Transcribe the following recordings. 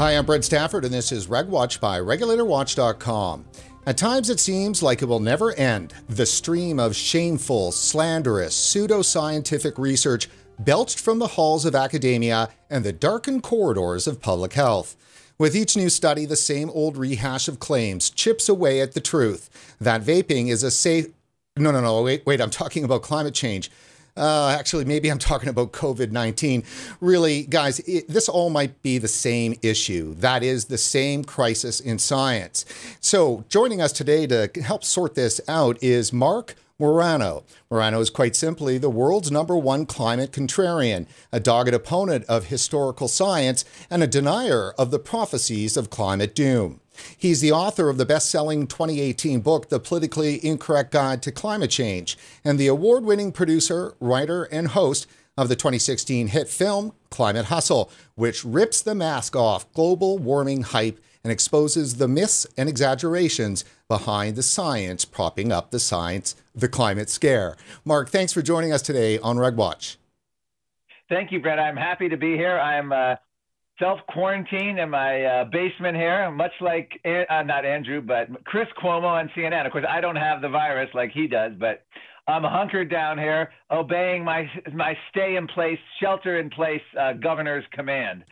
Hi, I'm Brent Stafford, and this is RegWatch by RegulatorWatch.com. At times it seems like it will never end. The stream of shameful, slanderous, pseudoscientific research belched from the halls of academia and the darkened corridors of public health. With each new study, the same old rehash of claims chips away at the truth. That vaping is a safe... No, wait, I'm talking about climate change. Actually, maybe I'm talking about COVID-19. Really, guys, this all might be the same issue. That is the same crisis in science. So joining us today to help sort this out is Marc Morano. Morano is quite simply the world's #1 climate contrarian, a dogged opponent of historical science, and a denier of the prophecies of climate doom. He's the author of the best-selling 2018 book, The Politically Incorrect Guide to Climate Change, and the award-winning producer, writer, and host of the 2016 hit film, Climate Hustle, which rips the mask off global warming hype and exposes the myths and exaggerations behind the science, propping up the climate scare. Marc, thanks for joining us today on RegWatch. Thank you, Brent. I'm happy to be here. I'm self-quarantine in my basement here, much like, not Andrew, but Chris Cuomo on CNN. Of course, I don't have the virus like he does, but I'm hunkered down here, obeying my stay-in-place, shelter-in-place governor's command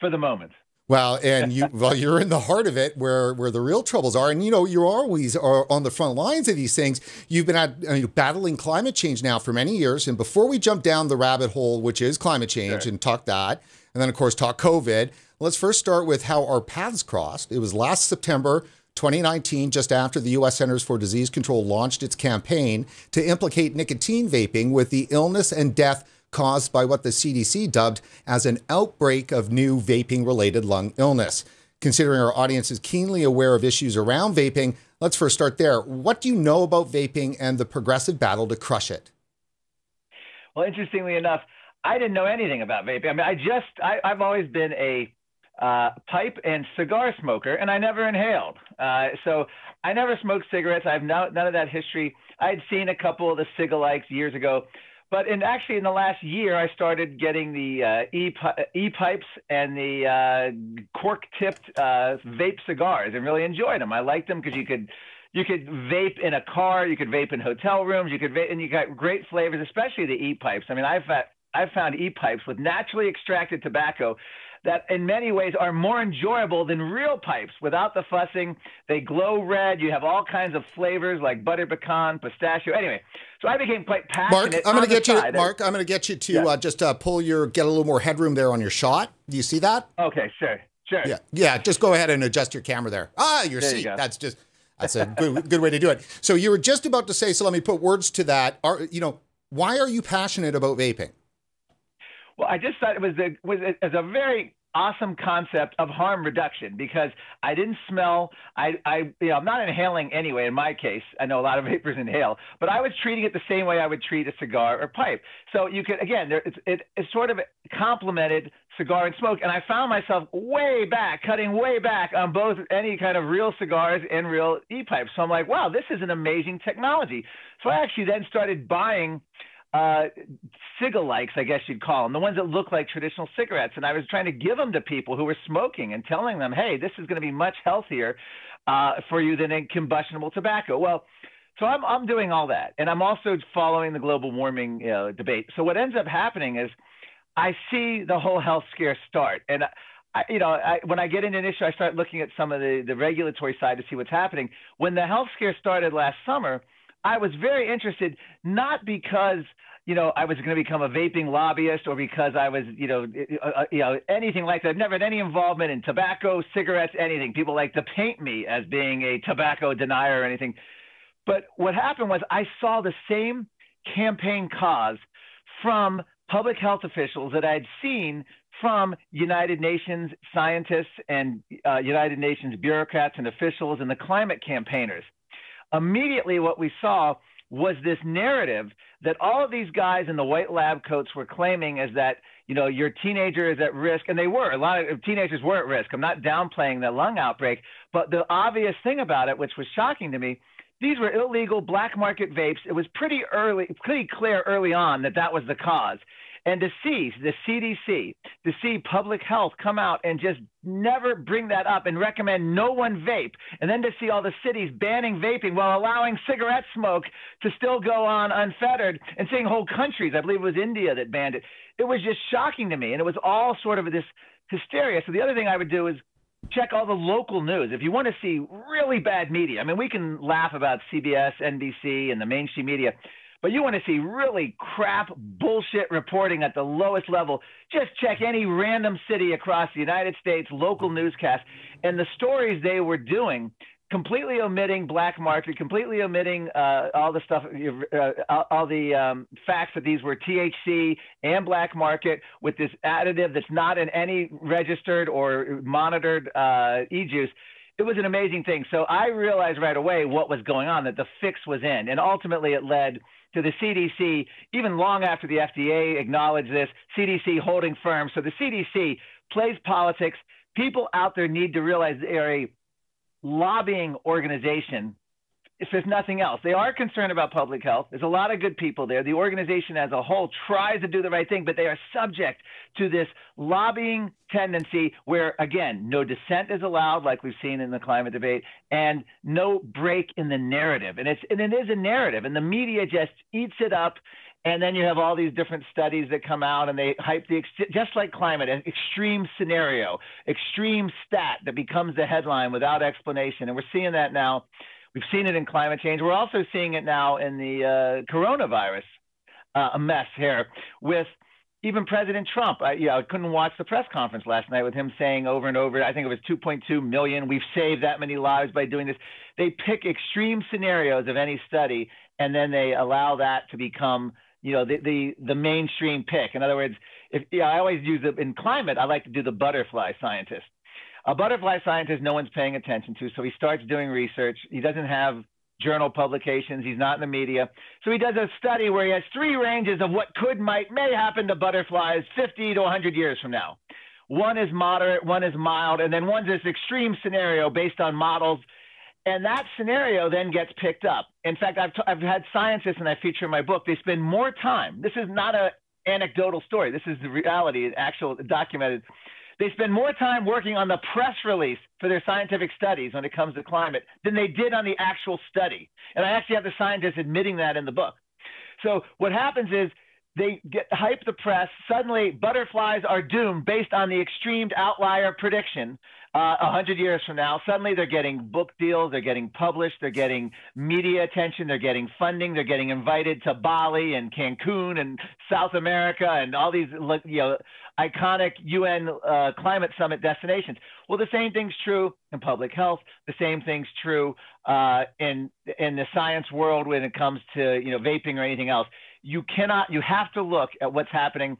for the moment. Well, and you're in the heart of it where the real troubles are. And, you know, you always are on the front lines of these things. You've been battling climate change now for many years. And before we jump down the rabbit hole, which is climate change, sure, and talk that, and then, of course, talk COVID, let's first start with how our paths crossed. It was last September 2019, just after the US Centers for Disease Control launched its campaign to implicate nicotine vaping with the illness and death caused by what the CDC dubbed as an outbreak of new vaping-related lung illness. Considering our audience is keenly aware of issues around vaping, let's first start there. What do you know about vaping and the progressive battle to crush it? Well, interestingly enough, I didn't know anything about vaping. I mean, I've always been a pipe and cigar smoker, and I never inhaled. So I never smoked cigarettes. I have none of that history. I'd seen a couple of the cigalikes years ago. But actually in the last year, I started getting the e-pipes and the cork-tipped vape cigars, and really enjoyed them. I liked them because you could vape in a car, you could vape in hotel rooms, you could vape, and you got great flavors, especially the e-pipes. I mean, I've found e-pipes with naturally extracted tobacco that in many ways are more enjoyable than real pipes without the fussing. They glow red. You have all kinds of flavors like butter pecan, pistachio. Anyway, so I became quite passionate. Marc, I'm going to get you to get a little more headroom there on your shot. Do you see that? Okay, sure. Yeah, just go ahead and adjust your camera there. That's a good way to do it. So you were just about to say, so let me put words to that. Why are you passionate about vaping? Well, I just thought it was a very awesome concept of harm reduction, because I didn't smell. I'm not inhaling anyway, in my case. I know a lot of vapors inhale, but I was treating it the same way I would treat a cigar or pipe. So you could, again, it sort of complemented cigar and smoke. And I found myself cutting way back on both any kind of real cigars and real e-pipes. So I'm like, wow, this is an amazing technology. So I actually then started buying cigalikes, I guess you'd call them, the ones that look like traditional cigarettes. And I was trying to give them to people who were smoking and telling them, hey, this is going to be much healthier for you than in combustible tobacco. Well, so I'm doing all that. And I'm also following the global warming debate. So what ends up happening is I see the whole health scare start. And when I get into an issue, I start looking at some of the regulatory side to see what's happening. When the health scare started last summer, I was very interested, not because, I was going to become a vaping lobbyist or because I was, anything like that. I've never had any involvement in tobacco, cigarettes, anything. People like to paint me as being a tobacco denier or anything. But what happened was I saw the same campaign cause from public health officials that I'd seen from United Nations scientists and United Nations bureaucrats and officials and the climate campaigners. Immediately, what we saw was this narrative that all of these guys in the white lab coats were claiming is that, your teenager is at risk. And they were. A lot of teenagers were at risk. I'm not downplaying the lung outbreak. But the obvious thing about it, which was shocking to me, these were illegal black market vapes. It was pretty clear early on that that was the cause. And to see the CDC, to see public health come out and just never bring that up and recommend no one vape, and then to see all the cities banning vaping while allowing cigarette smoke to still go on unfettered, and seeing whole countries, I believe it was India that banned it. It was just shocking to me, and it was all sort of this hysteria. So the other thing I would do is check all the local news. If you want to see really bad media, I mean, we can laugh about CBS, NBC, and the mainstream media, but you want to see really crap bullshit reporting at the lowest level, just check any random city across the United States, local newscast, and the stories they were doing, completely omitting black market, completely omitting all the stuff, all the facts that these were THC and black market with this additive that's not in any registered or monitored e-juice. It was an amazing thing. So I realized right away what was going on, that the fix was in. And ultimately it led to the CDC, even long after the FDA acknowledged this, CDC holding firm. So the CDC plays politics. People out there need to realize they are a lobbying organization, if there's nothing else. They are concerned about public health. There's a lot of good people there. The organization as a whole tries to do the right thing, but they are subject to this lobbying tendency where, again, no dissent is allowed, like we've seen in the climate debate, and no break in the narrative. And it is a narrative, and the media just eats it up. And then you have all these different studies that come out and they hype the – just like climate, an extreme scenario, extreme stat that becomes the headline without explanation. And we're seeing that now. We've seen it in climate change. We're also seeing it now in the coronavirus mess here with even President Trump. I couldn't watch the press conference last night with him saying over and over, I think it was 2.2 million, we've saved that many lives by doing this. They pick extreme scenarios of any study, and then they allow that to become the mainstream pick. In other words, I always use it in climate, I like to do the butterfly scientist. A butterfly scientist no one's paying attention to, so he starts doing research. He doesn't have journal publications. He's not in the media. So he does a study where he has three ranges of what could, might, may happen to butterflies 50 to 100 years from now. One is moderate, one is mild, and then one's this extreme scenario based on models. And that scenario then gets picked up. In fact, I've had scientists, and I feature in my book, they spend more time. This is not an anecdotal story. This is the reality, actual documented. They spend more time working on the press release for their scientific studies when it comes to climate than they did on the actual study. And I actually have the scientists admitting that in the book. So what happens is they hype the press. Suddenly, butterflies are doomed based on the extreme outlier prediction 100 years from now. Suddenly, they're getting book deals. They're getting published. They're getting media attention. They're getting funding. They're getting invited to Bali and Cancun and South America and all these iconic UN climate summit destinations. Well, the same thing's true in public health. The same thing's true in the science world when it comes to vaping or anything else. You have to look at what's happening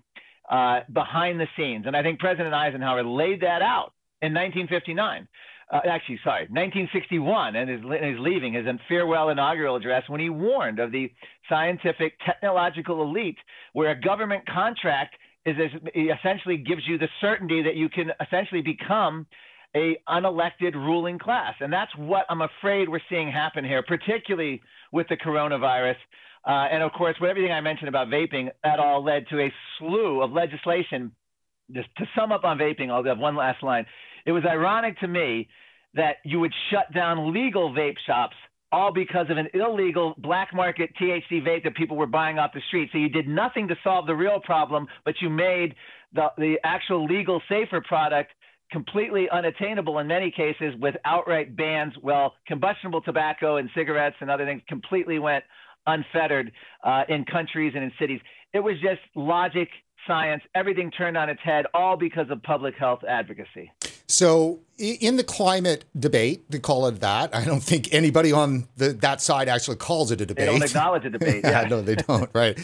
behind the scenes. And I think President Eisenhower laid that out in 1961, and his leaving, his farewell inaugural address, when he warned of the scientific technological elite, where a government contract essentially gives you the certainty that you can essentially become a unelected ruling class. And that's what I'm afraid we're seeing happen here, particularly with the coronavirus. And of course, with everything I mentioned about vaping, that all led to a slew of legislation. Just to sum up on vaping, I'll have one last line. It was ironic to me that you would shut down legal vape shops all because of an illegal black market THC vape that people were buying off the street. So you did nothing to solve the real problem, but you made the actual legal safer product completely unattainable in many cases with outright bans. Well, combustible tobacco and cigarettes and other things completely went unfettered in countries and in cities. It was just logic, science, everything turned on its head, all because of public health advocacy. So in the climate debate, they call it that. I don't think anybody on that side actually calls it a debate. They don't acknowledge a debate. Yeah, no, they don't, right.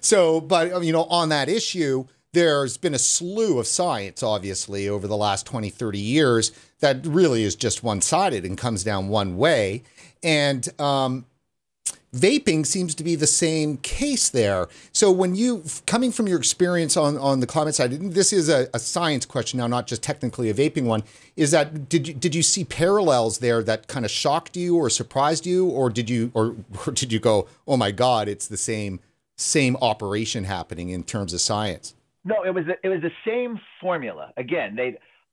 So, but, on that issue, there's been a slew of science, obviously, over the last 20, 30 years that really is just one-sided and comes down one way. And, vaping seems to be the same case there. So when coming from your experience on the climate side, and this is a science question now, not just technically a vaping one, is that did you see parallels there that kind of shocked you or surprised you, or did you go, oh my God, it's the same same operation happening in terms of science? No, it was the same formula. Again,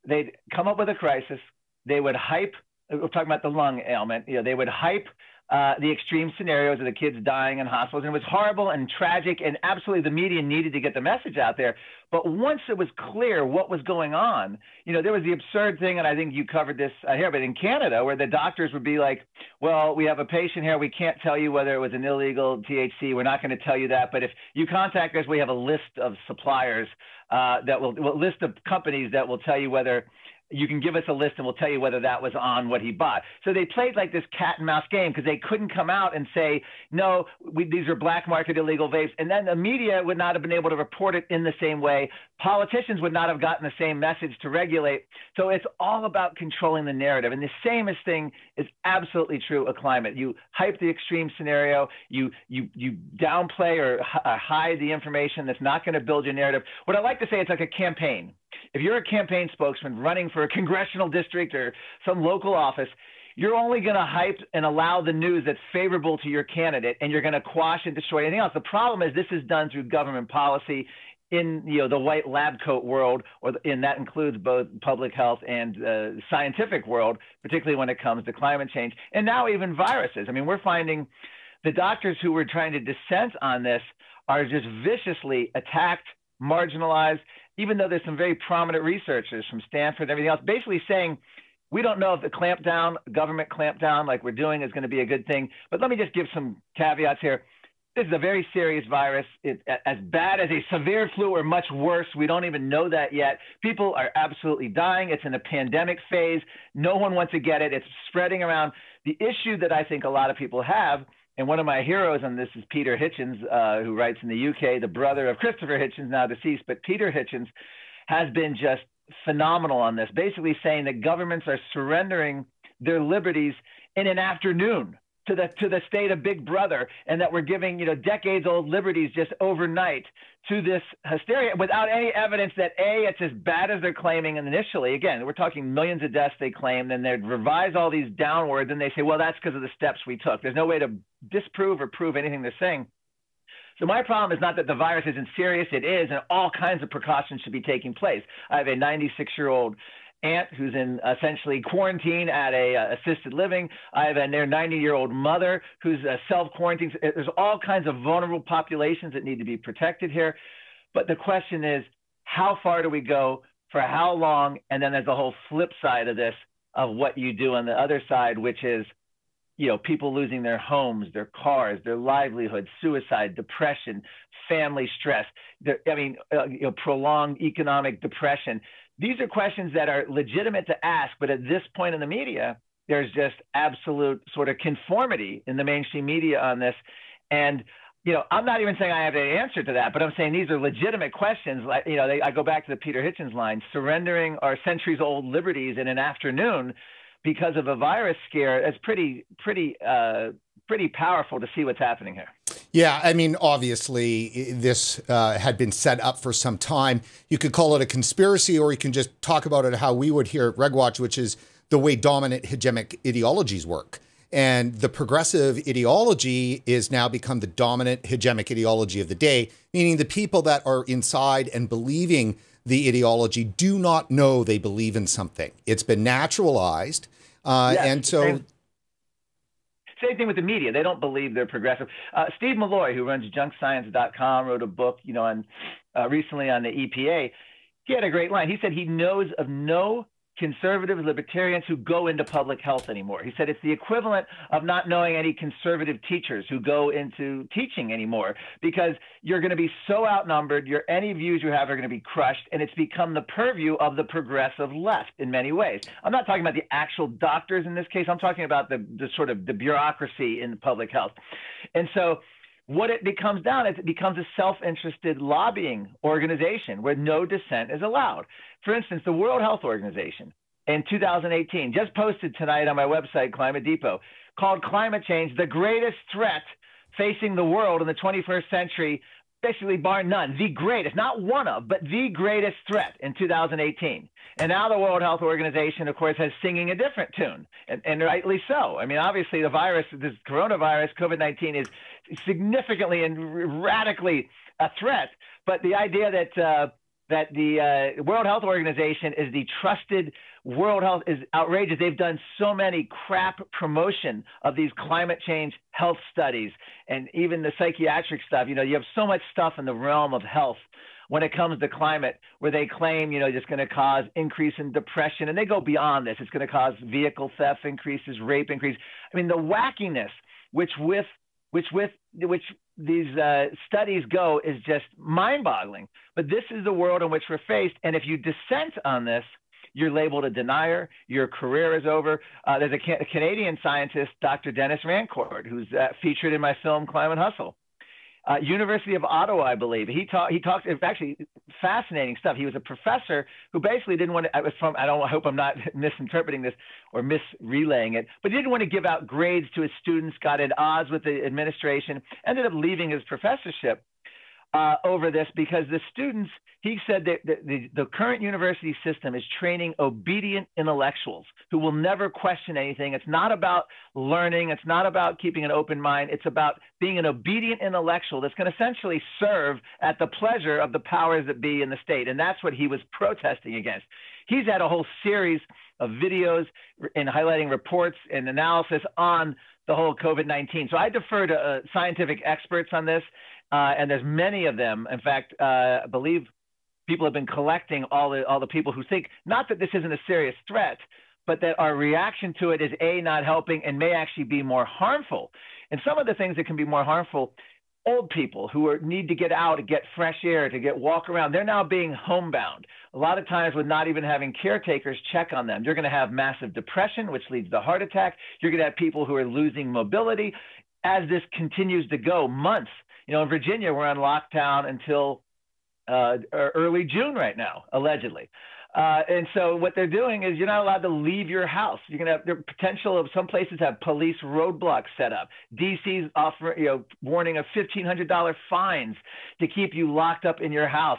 they'd come up with a crisis. They would hype. We're talking about the lung ailment. You know, they would hype the extreme scenarios of the kids dying in hospitals. And it was horrible and tragic, and absolutely the media needed to get the message out there. But once it was clear what was going on, you know, there was the absurd thing, and I think you covered this here, but in Canada, where the doctors would be like, well, we have a patient here. We can't tell you whether it was an illegal THC. We're not going to tell you that. But if you contact us, we have a list of suppliers that will list of companies that will tell you whether you can give us a list, and we'll tell you whether that was on what he bought. So they played like this cat and mouse game, because they couldn't come out and say, no, these are black market illegal vapes. And then the media would not have been able to report it in the same way. Politicians would not have gotten the same message to regulate. So it's all about controlling the narrative. And the same thing is absolutely true of climate. You hype the extreme scenario. You downplay or hide the information that's not going to build your narrative. What I like to say, it's like a campaign. If you're a campaign spokesman running for a congressional district or some local office, you're only going to hype and allow the news that's favorable to your candidate, and you're going to quash and destroy anything else. The problem is this is done through government policy in, you know, the white lab coat world, or and that includes both public health and scientific world, particularly when it comes to climate change, and now even viruses. I mean, we're finding the doctors who were trying to dissent on this are just viciously attacked, marginalized, even though there's some very prominent researchers from Stanford and everything else, basically saying, we don't know if the clampdown, government clampdown like we're doing is going to be a good thing. But let me just give some caveats here. This is a very serious virus. It's as bad as a severe flu or much worse. We don't even know that yet. People are absolutely dying. It's in a pandemic phase. No one wants to get it. It's spreading around. The issue that I think a lot of people have, and one of my heroes on this is Peter Hitchens, who writes in the UK, the brother of Christopher Hitchens, now deceased. But Peter Hitchens has been just phenomenal on this, basically saying that governments are surrendering their liberties in an afternoon to the state of Big Brother, and that we're giving, you know, decades-old liberties just overnight to this hysteria without any evidence that, A, it's as bad as they're claiming initially. Again, we're talking millions of deaths they claim, then they revise all these downwards, and they say, well, that's because of the steps we took. There's no way to disprove or prove anything they're saying. So my problem is not that the virus isn't serious. It is, and all kinds of precautions should be taking place. I have a 96-year-old aunt who's in essentially quarantine at a assisted living. I have a near 90-year-old mother who's self-quarantined. There's all kinds of vulnerable populations that need to be protected here. But the question is, how far do we go, for how long? And then there's the whole flip side of this, of what you do on the other side, which is, you know, people losing their homes, their cars, their livelihood, suicide, depression, family stress, prolonged economic depression. These are questions that are legitimate to ask, but at this point in the media, there's just absolute sort of conformity in the mainstream media on this. And, you know, I'm not even saying I have an answer to that, but I'm saying these are legitimate questions. Like, you know, I go back to the Peter Hitchens line, surrendering our centuries-old liberties in an afternoon because of a virus scare. It's pretty powerful to see what's happening here. Yeah, I mean, obviously, this had been set up for some time. You could call it a conspiracy, or you can just talk about it how we would here at RegWatch, which is the way dominant hegemonic ideologies work. And the progressive ideology is now become the dominant hegemonic ideology of the day, meaning the people that are inside and believing the ideology do not know they believe in something. It's been naturalized. Yes, and so... Same thing with the media. They don't believe they're progressive. Steve Malloy, who runs junkscience.com, wrote a book, you know, on, recently on the EPA. He had a great line. He said he knows of no conservative libertarians who go into public health anymore. He said it's the equivalent of not knowing any conservative teachers who go into teaching anymore, because you're going to be so outnumbered. Any views you have are going to be crushed, and it's become the purview of the progressive left in many ways. I'm not talking about the actual doctors in this case. I'm talking about the sort of the bureaucracy in public health. And so what it becomes down is, it becomes a self-interested lobbying organization where no dissent is allowed. For instance, the World Health Organization in 2018, just posted tonight on my website, Climate Depot, called climate change the greatest threat facing the world in the 21st century basically bar none, the greatest, not one of, but the greatest threat in 2018. And now the World Health Organization, of course, is singing a different tune, and rightly so. I mean, obviously, the virus, this coronavirus, COVID-19, is significantly and radically a threat. But the idea that the World Health Organization is the trusted World Health is outrageous. They've done so many crap promotion of these climate change health studies and even the psychiatric stuff. You know, you have so much stuff in the realm of health when it comes to climate where they claim, you know, it's going to cause increase in depression. And they go beyond this. It's going to cause vehicle theft increases, rape increase. I mean, the wackiness which these studies go is just mind-boggling. But this is the world in which we're faced, and if you dissent on this, you're labeled a denier. Your career is over. There's a Canadian scientist, Dr. Dennis Rancourt, who's featured in my film Climate Hustle. University of Ottawa, I believe. He talked. It's actually fascinating stuff. He was a professor who basically didn't want to. I hope I'm not misinterpreting this or misrelaying it. But he didn't want to give out grades to his students. Got at odds with the administration. Ended up leaving his professorship over this because the students. He said that the current university system is training obedient intellectuals who will never question anything. It's not about learning. It's not about keeping an open mind. It's about being an obedient intellectual that's going to essentially serve at the pleasure of the powers that be in the state. And that's what he was protesting against. He's had a whole series of videos and highlighting reports and analysis on the whole COVID-19. So I defer to scientific experts on this, and there's many of them. In fact, I believe people have been collecting all the people who think, not that this isn't a serious threat, but that our reaction to it is, A, not helping and may actually be more harmful. And some of the things that can be more harmful, old people who need to get out and get fresh air, to walk around, they're now being homebound. A lot of times with not even having caretakers check on them. You're going to have massive depression, which leads to heart attack. You're going to have people who are losing mobility as this continues to go months. You know, in Virginia, we're on lockdown until early June right now, allegedly. And so what they're doing is you're not allowed to leave your house. You're going to have the potential of some places have police roadblocks set up. DC's offering, you know, warning of $1,500 fines to keep you locked up in your house.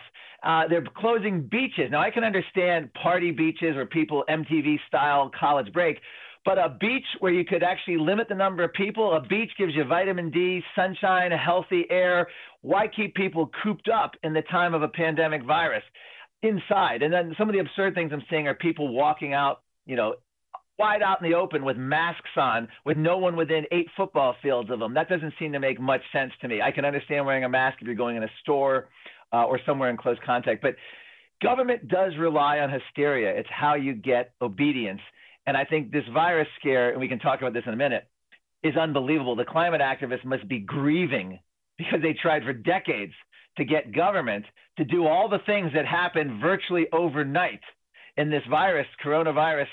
They're closing beaches. Now, I can understand party beaches or people MTV style college break. But a beach where you could actually limit the number of people, a beach gives you vitamin D, sunshine, healthy air. Why keep people cooped up in the time of a pandemic virus inside? And then some of the absurd things I'm seeing are people walking out, you know, wide out in the open with masks on, with no one within 8 football fields of them. That doesn't seem to make much sense to me. I can understand wearing a mask if you're going in a store or somewhere in close contact. But government does rely on hysteria. It's how you get obedience. And I think this virus scare, and we can talk about this in a minute, is unbelievable. The climate activists must be grieving because they tried for decades to get government to do all the things that happened virtually overnight in this coronavirus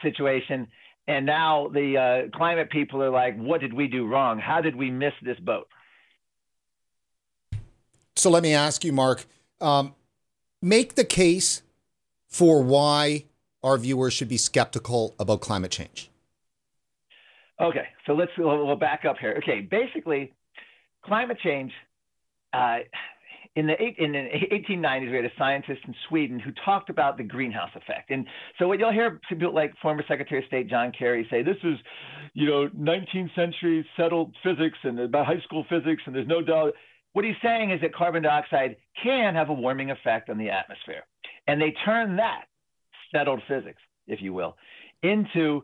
situation. And now the climate people are like, what did we do wrong? How did we miss this boat? So let me ask you, Mark, make the case for why our viewers should be skeptical about climate change. Okay, so we'll back up here. Okay, basically, climate change, in the 1890s, we had a scientist in Sweden who talked about the greenhouse effect. And so what you'll hear people like former Secretary of State John Kerry say, this is, you know, 19th century settled physics and about high school physics, and there's no doubt. What he's saying is that carbon dioxide can have a warming effect on the atmosphere. And they turn that settled physics, if you will, into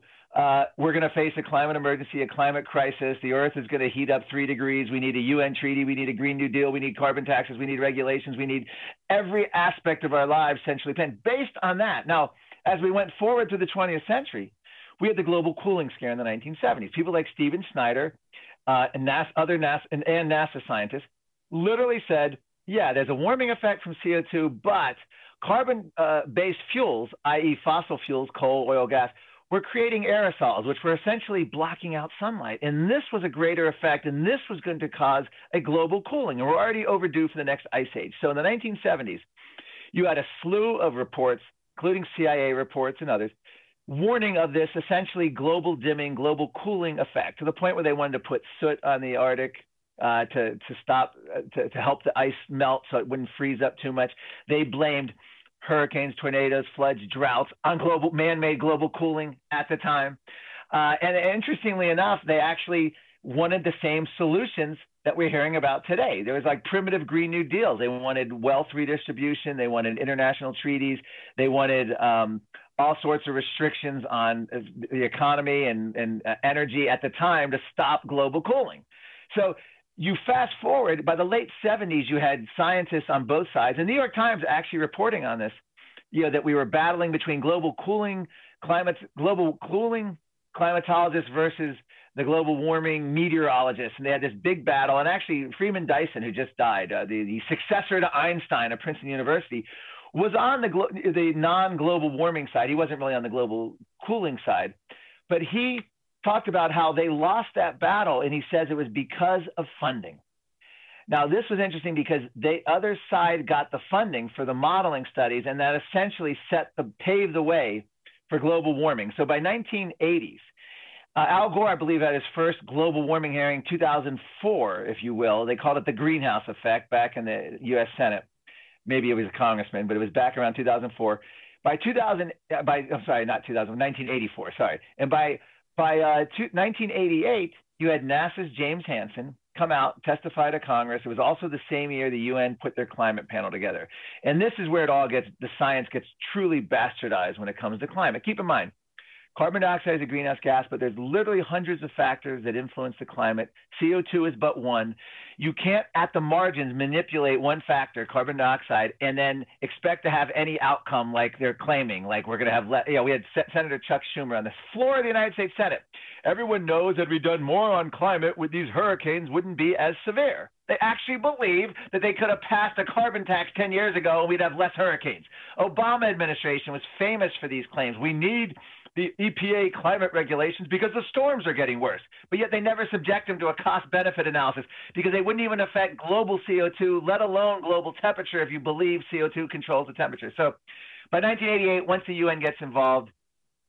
we're going to face a climate emergency, a climate crisis. The Earth is going to heat up 3 degrees. We need a UN treaty. We need a Green New Deal. We need carbon taxes. We need regulations. We need every aspect of our lives centrally planned based on that. Now, as we went forward to the 20th century, we had the global cooling scare in the 1970s. People like Steven Snyder and NASA scientists literally said, yeah, there's a warming effect from CO2, but carbon-based fuels, i.e. fossil fuels, coal, oil, gas, were creating aerosols, which were essentially blocking out sunlight. And this was a greater effect, and this was going to cause a global cooling. And we're already overdue for the next ice age. So in the 1970s, you had a slew of reports, including CIA reports and others, warning of this essentially global dimming, global cooling effect, to the point where they wanted to put soot on the Arctic, to help the ice melt so it wouldn't freeze up too much. They blamed hurricanes, tornadoes, floods, droughts on global man-made global cooling at the time. And interestingly enough, they actually wanted the same solutions that we're hearing about today. There was like primitive Green New Deal. They wanted wealth redistribution. They wanted international treaties. They wanted all sorts of restrictions on the economy and energy at the time to stop global cooling. So you fast forward, by the late 70s, you had scientists on both sides, and New York Times actually reporting on this, you know, that we were battling between global cooling climatologists versus the global warming meteorologists, and they had this big battle. And actually, Freeman Dyson, who just died, the successor to Einstein at Princeton University, was on the non-global warming side. He wasn't really on the global cooling side, but he talked about how they lost that battle, and he says it was because of funding. Now, this was interesting because the other side got the funding for the modeling studies, and that essentially paved the way for global warming. So by 1980s, Al Gore, I believe, had his first global warming hearing, 2004, if you will. They called it the greenhouse effect back in the US Senate. Maybe it was a congressman, but it was back around 2004. By 1984, sorry. And by 1988, you had NASA's James Hansen come out, testify to Congress. It was also the same year the UN put their climate panel together. And this is where the science gets truly bastardized when it comes to climate. Keep in mind, carbon dioxide is a greenhouse gas, but there's literally hundreds of factors that influence the climate. CO2 is but one. You can't, at the margins, manipulate one factor, carbon dioxide, and then expect to have any outcome like they're claiming. Like we're going to have, we had Senator Chuck Schumer on the floor of the United States Senate. Everyone knows that if we'd done more on climate, these hurricanes wouldn't be as severe. They actually believe that they could have passed a carbon tax 10 years ago and we'd have less hurricanes. Obama administration was famous for these claims. We need the EPA climate regulations because the storms are getting worse, but yet they never subject them to a cost-benefit analysis because they wouldn't even affect global CO2, let alone global temperature, if you believe CO2 controls the temperature. So by 1988, once the UN gets involved,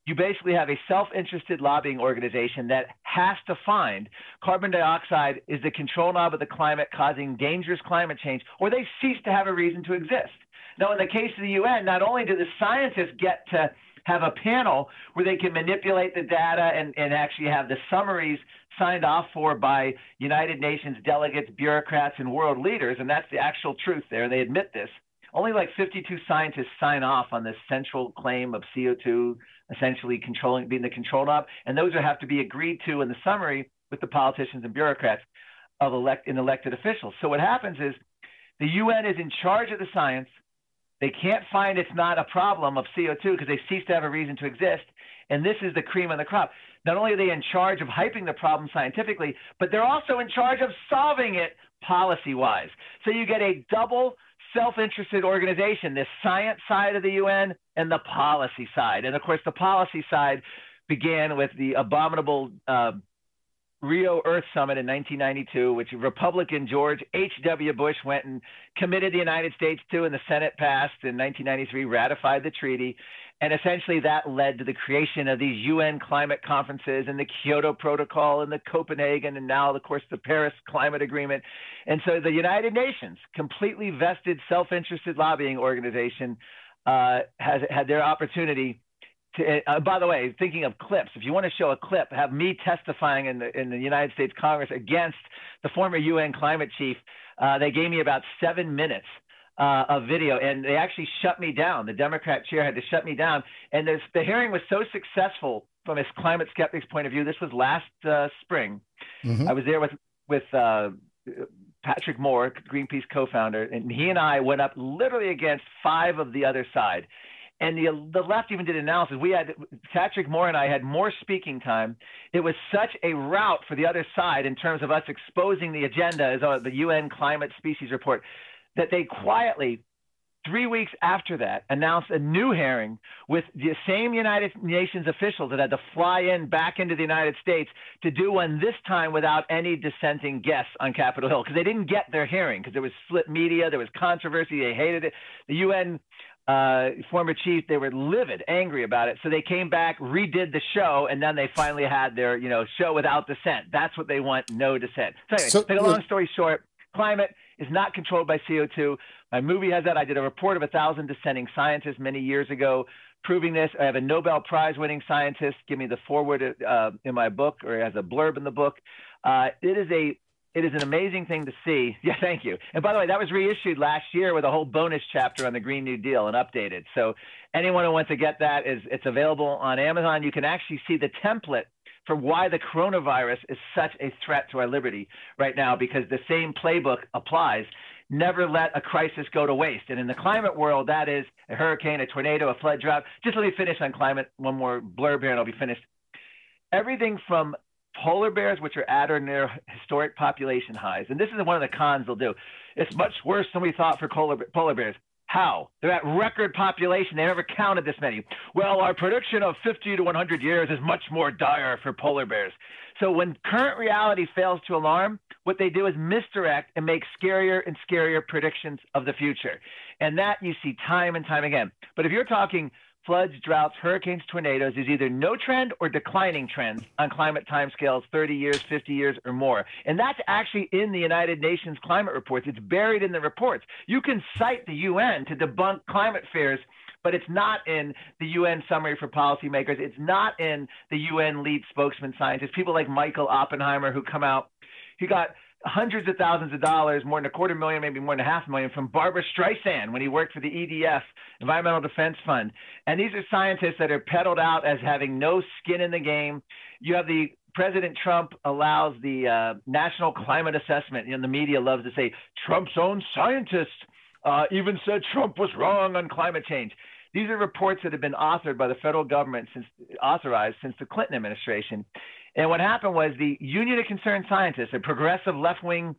you basically have a self-interested lobbying organization that has to find carbon dioxide is the control knob of the climate causing dangerous climate change, or they cease to have a reason to exist. Now, in the case of the UN, not only do the scientists get to have a panel where they can manipulate the data and actually have the summaries signed off for by United Nations delegates, bureaucrats, and world leaders, and that's the actual truth there. They admit this. Only like 52 scientists sign off on this central claim of CO2 essentially being the control knob, and those have to be agreed to in the summary with the politicians and bureaucrats and elected officials. So what happens is the UN is in charge of the science. They can't find it's not a problem of CO2 because they cease to have a reason to exist. And this is the cream of the crop. Not only are they in charge of hyping the problem scientifically, but they're also in charge of solving it policy-wise. So you get a double self-interested organization, this science side of the UN and the policy side. And, of course, the policy side began with the abominable Rio Earth Summit in 1992, which Republican George H.W. Bush went and committed the United States to, and the Senate passed in 1993, ratified the treaty. And essentially that led to the creation of these UN climate conferences and the Kyoto Protocol and the Copenhagen and now, of course, the Paris Climate Agreement. And so the United Nations, completely vested, self-interested lobbying organization, has had their opportunity. By the way, thinking of clips, if you want to show a clip, have me testifying in the United States Congress against the former UN climate chief. They gave me about 7 minutes of video, and they actually shut me down. The Democrat chair had to shut me down. And the hearing was so successful from a climate skeptic's point of view. This was last spring. Mm-hmm. I was there with Patrick Moore, Greenpeace co-founder, and he and I went up literally against 5 of the other side. And the left even did analysis. Patrick Moore and I had more speaking time. It was such a rout for the other side in terms of us exposing the agenda as the UN Climate Species Report that they quietly, 3 weeks after that, announced a new hearing with the same United Nations officials that had to fly back into the United States to do one this time without any dissenting guests on Capitol Hill because they didn't get their hearing because there was split media, there was controversy, they hated it. The UN former chiefs, they were livid, angry about it. So they came back, redid the show, and then they finally had their, you know, show without dissent. That's what they want, no dissent. So anyway, to make a long story short, climate is not controlled by CO2. My movie has that. I did a report of 1,000 dissenting scientists many years ago proving this. I have a Nobel Prize-winning scientist give me the foreword in my book, or as a blurb in the book. It is an amazing thing to see. Yeah, thank you. And by the way, that was reissued last year with a whole bonus chapter on the Green New Deal and updated. So anyone who wants to get that, it's available on Amazon. You can actually see the template for why the coronavirus is such a threat to our liberty right now, because the same playbook applies. Never let a crisis go to waste. And in the climate world, that is a hurricane, a tornado, a flood, drought. Just let me finish on climate. One more blurb here and I'll be finished. Everything from polar bears, which are at or near historic population highs. And this is one of the cons they'll do. It's much worse than we thought for polar bears. How? They're at record population. They never counted this many. Well, our prediction of 50 to 100 years is much more dire for polar bears. So when current reality fails to alarm, what they do is misdirect and make scarier and scarier predictions of the future. And that you see time and time again. But if you're talking floods, droughts, hurricanes, tornadoes, is either no trend or declining trends on climate timescales, 30 years, 50 years, or more. And that's actually in the United Nations climate reports. It's buried in the reports. You can cite the UN to debunk climate fears, but it's not in the UN summary for policymakers. It's not in the UN lead spokesman scientists, people like Michael Oppenheimer who come out. He got hundreds of thousands of dollars, more than $250,000, maybe more than $500,000 from Barbara Streisand when he worked for the EDF, Environmental Defense Fund. And these are scientists that are peddled out as having no skin in the game. You have the President Trump allows the National Climate Assessment. You know, the media loves to say Trump's own scientists even said Trump was wrong on climate change. These are reports that have been authored by the federal government authorized since the Clinton administration. And what happened was the Union of Concerned Scientists, a progressive left-wing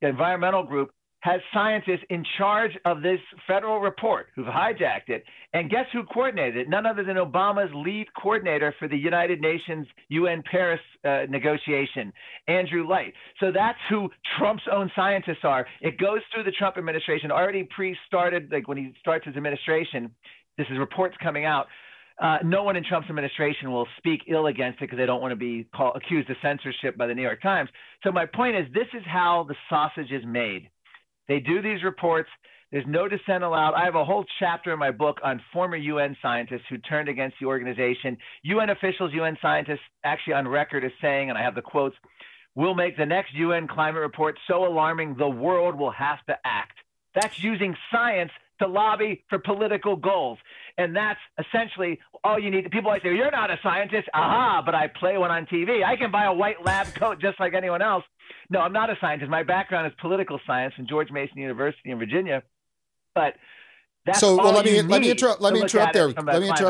environmental group, has scientists in charge of this federal report who've hijacked it. And guess who coordinated it? None other than Obama's lead coordinator for the United Nations UN Paris negotiation, Andrew Light. So that's who Trump's own scientists are. It goes through the Trump administration, already pre-started, like when he starts his administration, this is reports coming out. No one in Trump's administration will speak ill against it because they don't want to be accused of censorship by the New York Times. So my point is, this is how the sausage is made. They do these reports. There's no dissent allowed. I have a whole chapter in my book on former UN scientists who turned against the organization. UN officials, UN scientists actually on record as saying, and I have the quotes, "We'll make the next UN climate report so alarming the world will have to act." That's using science to lobby for political goals. And that's essentially all you need. People always say, "You're not a scientist." Aha, but I play one on TV. I can buy a white lab coat just like anyone else. No, I'm not a scientist. My background is political science from George Mason University in Virginia. But that's so, all well, let me interrupt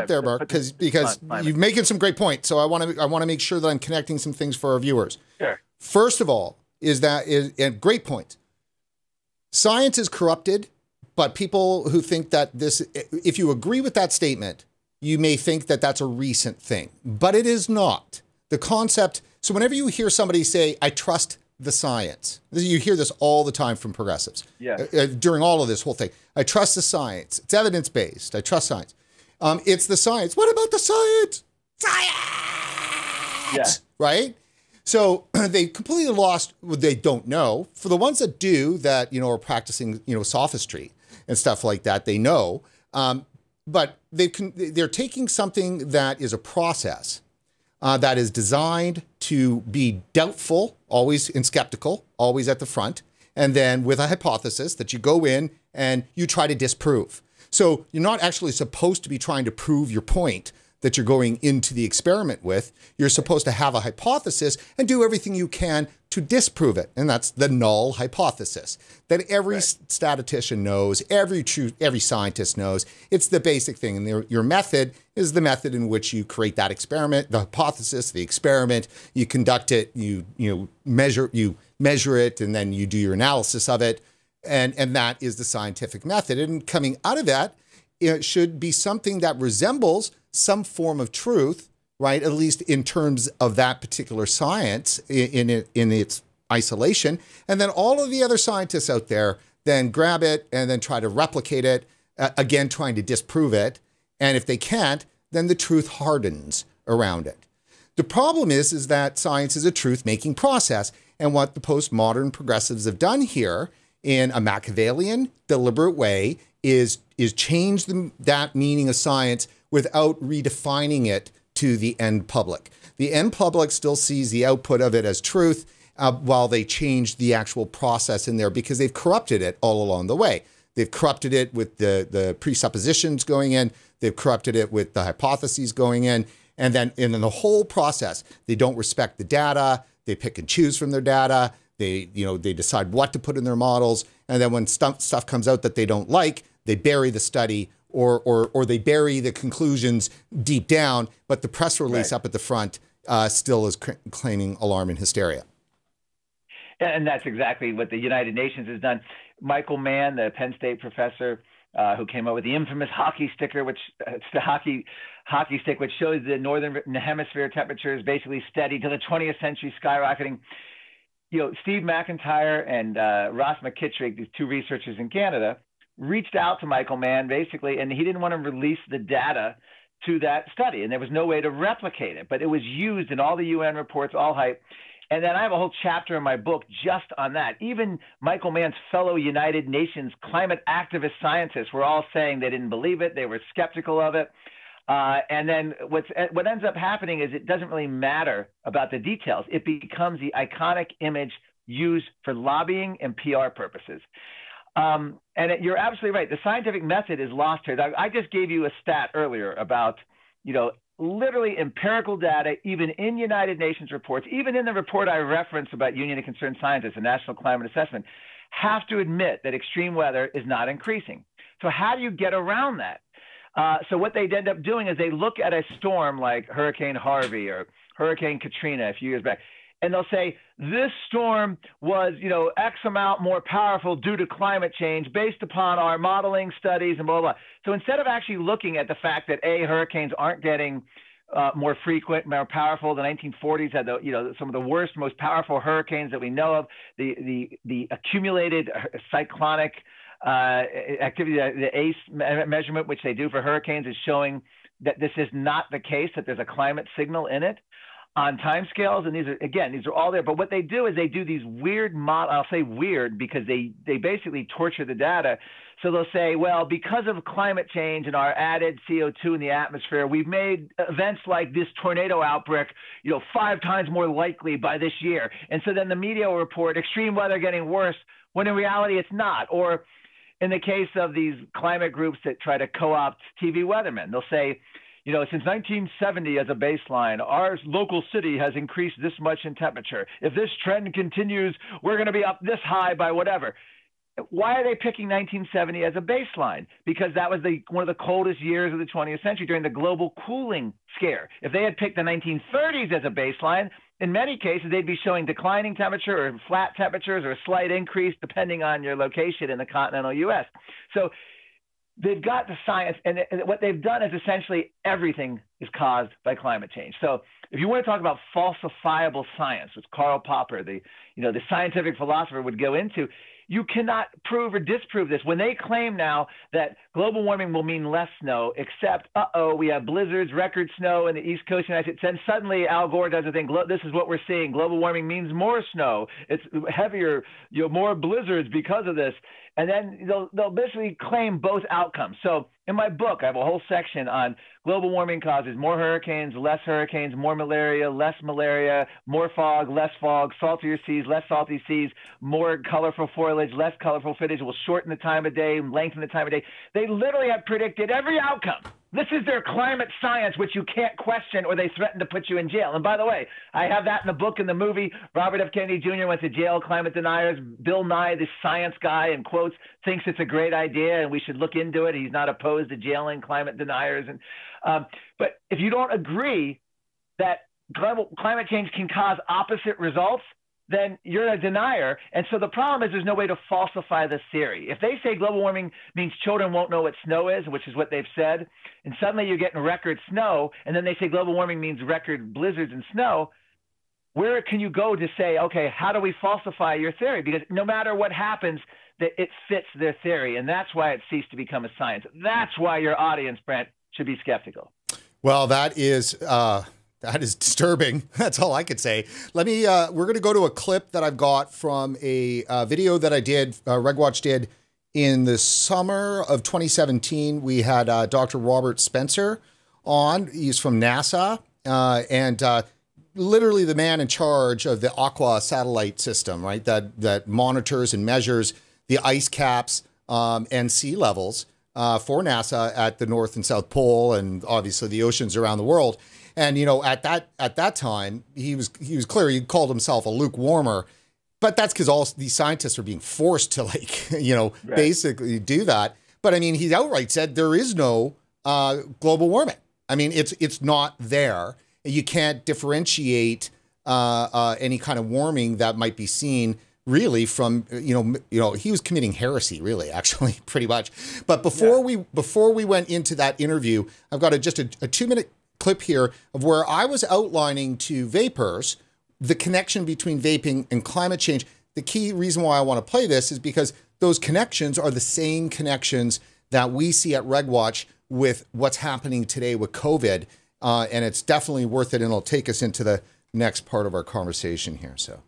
there, Marc, because you're making some great points. So I want to make sure that I'm connecting some things for our viewers. Sure. First of all, and great point. Science is corrupted. But people who think that this, if you agree with that statement, you may think that that's a recent thing, but it is not. The concept, so whenever you hear somebody say, "I trust the science," you hear this all the time from progressives. Yeah. During all of this whole thing. "I trust the science. It's evidence-based. I trust science. It's the science." What about the science? Science! Yeah. Right? So they completely lost what they don't know. For the ones that do that, you know, are practicing, you know, sophistry and stuff like that, they know, but they're taking something that is a process that is designed to be doubtful, always and skeptical, always at the front, and then with a hypothesis that you go in and you try to disprove. So you're not actually supposed to be trying to prove your point that you're going into the experiment with. You're supposed to have a hypothesis and do everything you can to disprove it. And that's the null hypothesis that every statistician knows, every scientist knows. It's the basic thing. And your method is the method in which you create that experiment, the hypothesis, the experiment, you conduct it, you measure it, and then you do your analysis of it. And that is the scientific method. And coming out of that, it should be something that resembles some form of truth, right? At least in terms of that particular science in its isolation. And then all of the other scientists out there then grab it and then try to replicate it again trying to disprove it. And if they can't, then the truth hardens around it. The problem is that science is a truth-making process. And what the postmodern progressives have done here in a Machiavellian, deliberate way is change that meaning of science without redefining it to the end public. The end public still sees the output of it as truth while they change the actual process in there because they've corrupted it all along the way. They've corrupted it with the presuppositions going in. They've corrupted it with the hypotheses going in. And then in the whole process, they don't respect the data. They pick and choose from their data. They, you know, they decide what to put in their models. And then when stuff comes out that they don't like, they bury the study or they bury the conclusions deep down. But the press release up at the front still is claiming alarm and hysteria. And that's exactly what the United Nations has done. Michael Mann, the Penn State professor who came up with the infamous hockey sticker, which it's the hockey stick, which shows the northern hemisphere temperature is basically steady to the 20th century skyrocketing. You know, Steve McIntyre and Ross McKittrick, these two researchers in Canada, reached out to Michael Mann basically, and he didn't want to release the data to that study, and there was no way to replicate it. But it was used in all the UN reports, all hype. And then I have a whole chapter in my book just on that. Even Michael Mann's fellow United Nations climate activist scientists were all saying they didn't believe it. They were skeptical of it. And then what ends up happening is it doesn't really matter about the details. It becomes the iconic image used for lobbying and PR purposes. And you're absolutely right. The scientific method is lost here. I just gave you a stat earlier about, you know, literally empirical data, even in United Nations reports, even in the report I referenced about Union of Concerned Scientists, the National Climate Assessment, have to admit that extreme weather is not increasing. So how do you get around that? So what they'd end up doing is they look at a storm like Hurricane Harvey or Hurricane Katrina a few years back, and they'll say, this storm was, you know, X amount more powerful due to climate change based upon our modeling studies and blah, blah, blah. So instead of actually looking at the fact that, A, hurricanes aren't getting more frequent, more powerful, the 1940s had the, you know, some of the worst, most powerful hurricanes that we know of, the accumulated cyclonic activity, the ACE measurement, which they do for hurricanes, is showing that this is not the case, that there's a climate signal in it on timescales. And these are, again, these are all there. But what they do is they do these weird I'll say weird because they basically torture the data. So they'll say, well, because of climate change and our added CO2 in the atmosphere, we've made events like this tornado outbreak, you know, 5 times more likely by this year. And so then the media will report extreme weather getting worse when in reality it's not. Or in the case of these climate groups that try to co-opt TV weathermen, they'll say, you know, since 1970 as a baseline, our local city has increased this much in temperature. If this trend continues, we're going to be up this high by whatever. Why are they picking 1970 as a baseline? Because that was one of the coldest years of the 20th century during the global cooling scare. If they had picked the 1930s as a baseline, in many cases, they'd be showing declining temperature or flat temperatures or a slight increase depending on your location in the continental U.S. So they've got the science, and what they've done is essentially everything is caused by climate change. So if you want to talk about falsifiable science, which Karl Popper, the scientific philosopher, would go into, you cannot prove or disprove this. When they claim now that global warming will mean less snow, except, uh-oh, we have blizzards, record snow in the East Coast United States, and suddenly Al Gore does a thing, this is what we're seeing, global warming means more snow, it's heavier, you know, more blizzards because of this. And then they'll basically claim both outcomes. So in my book, I have a whole section on global warming causes more hurricanes, more malaria, more fog, less fog, saltier seas, less salty seas, more colorful foliage, less colorful foliage will shorten the time of day, lengthen the time of day. They literally have predicted every outcome. This is their climate science, which you can't question, or they threaten to put you in jail. And by the way, I have that in the book and the movie. Robert F. Kennedy Jr. went to jail, climate deniers. Bill Nye, the science guy, in quotes, thinks it's a great idea and we should look into it. He's not opposed to jailing climate deniers. And, but if you don't agree that climate change can cause opposite results, then you're a denier. And so the problem is there's no way to falsify this theory. If they say global warming means children won't know what snow is, which is what they've said, and suddenly you're getting record snow, and then they say global warming means record blizzards and snow, where can you go to say, okay, how do we falsify your theory? Because no matter what happens, that it fits their theory, and that's why it ceased to become a science. That's why your audience, Brent, should be skeptical. Well, that is disturbing. That's all I could say. Let me. We're going to go to a clip that I've got from a video that I did. RegWatch did in the summer of 2017. We had Dr. Robert Spencer on. He's from NASA, literally the man in charge of the Aqua satellite system, right? That monitors and measures the ice caps and sea levels for NASA at the North and South Pole, and obviously the oceans around the world. And you know, at that time, he was clear. He called himself a lukewarmer, but that's because all these scientists are being forced to, like, you know, right, basically do that. But I mean, he outright said there is no global warming. I mean, it's not there. You can't differentiate any kind of warming that might be seen really from, you know, he was committing heresy, really, actually, pretty much. But before we went into that interview, I've got just a 2-minute clip here of where I was outlining to vapers the connection between vaping and climate change. The key reason why I want to play this is because those connections are the same connections that we see at RegWatch with what's happening today with COVID. And it's definitely worth it, and it'll take us into the next part of our conversation here. So,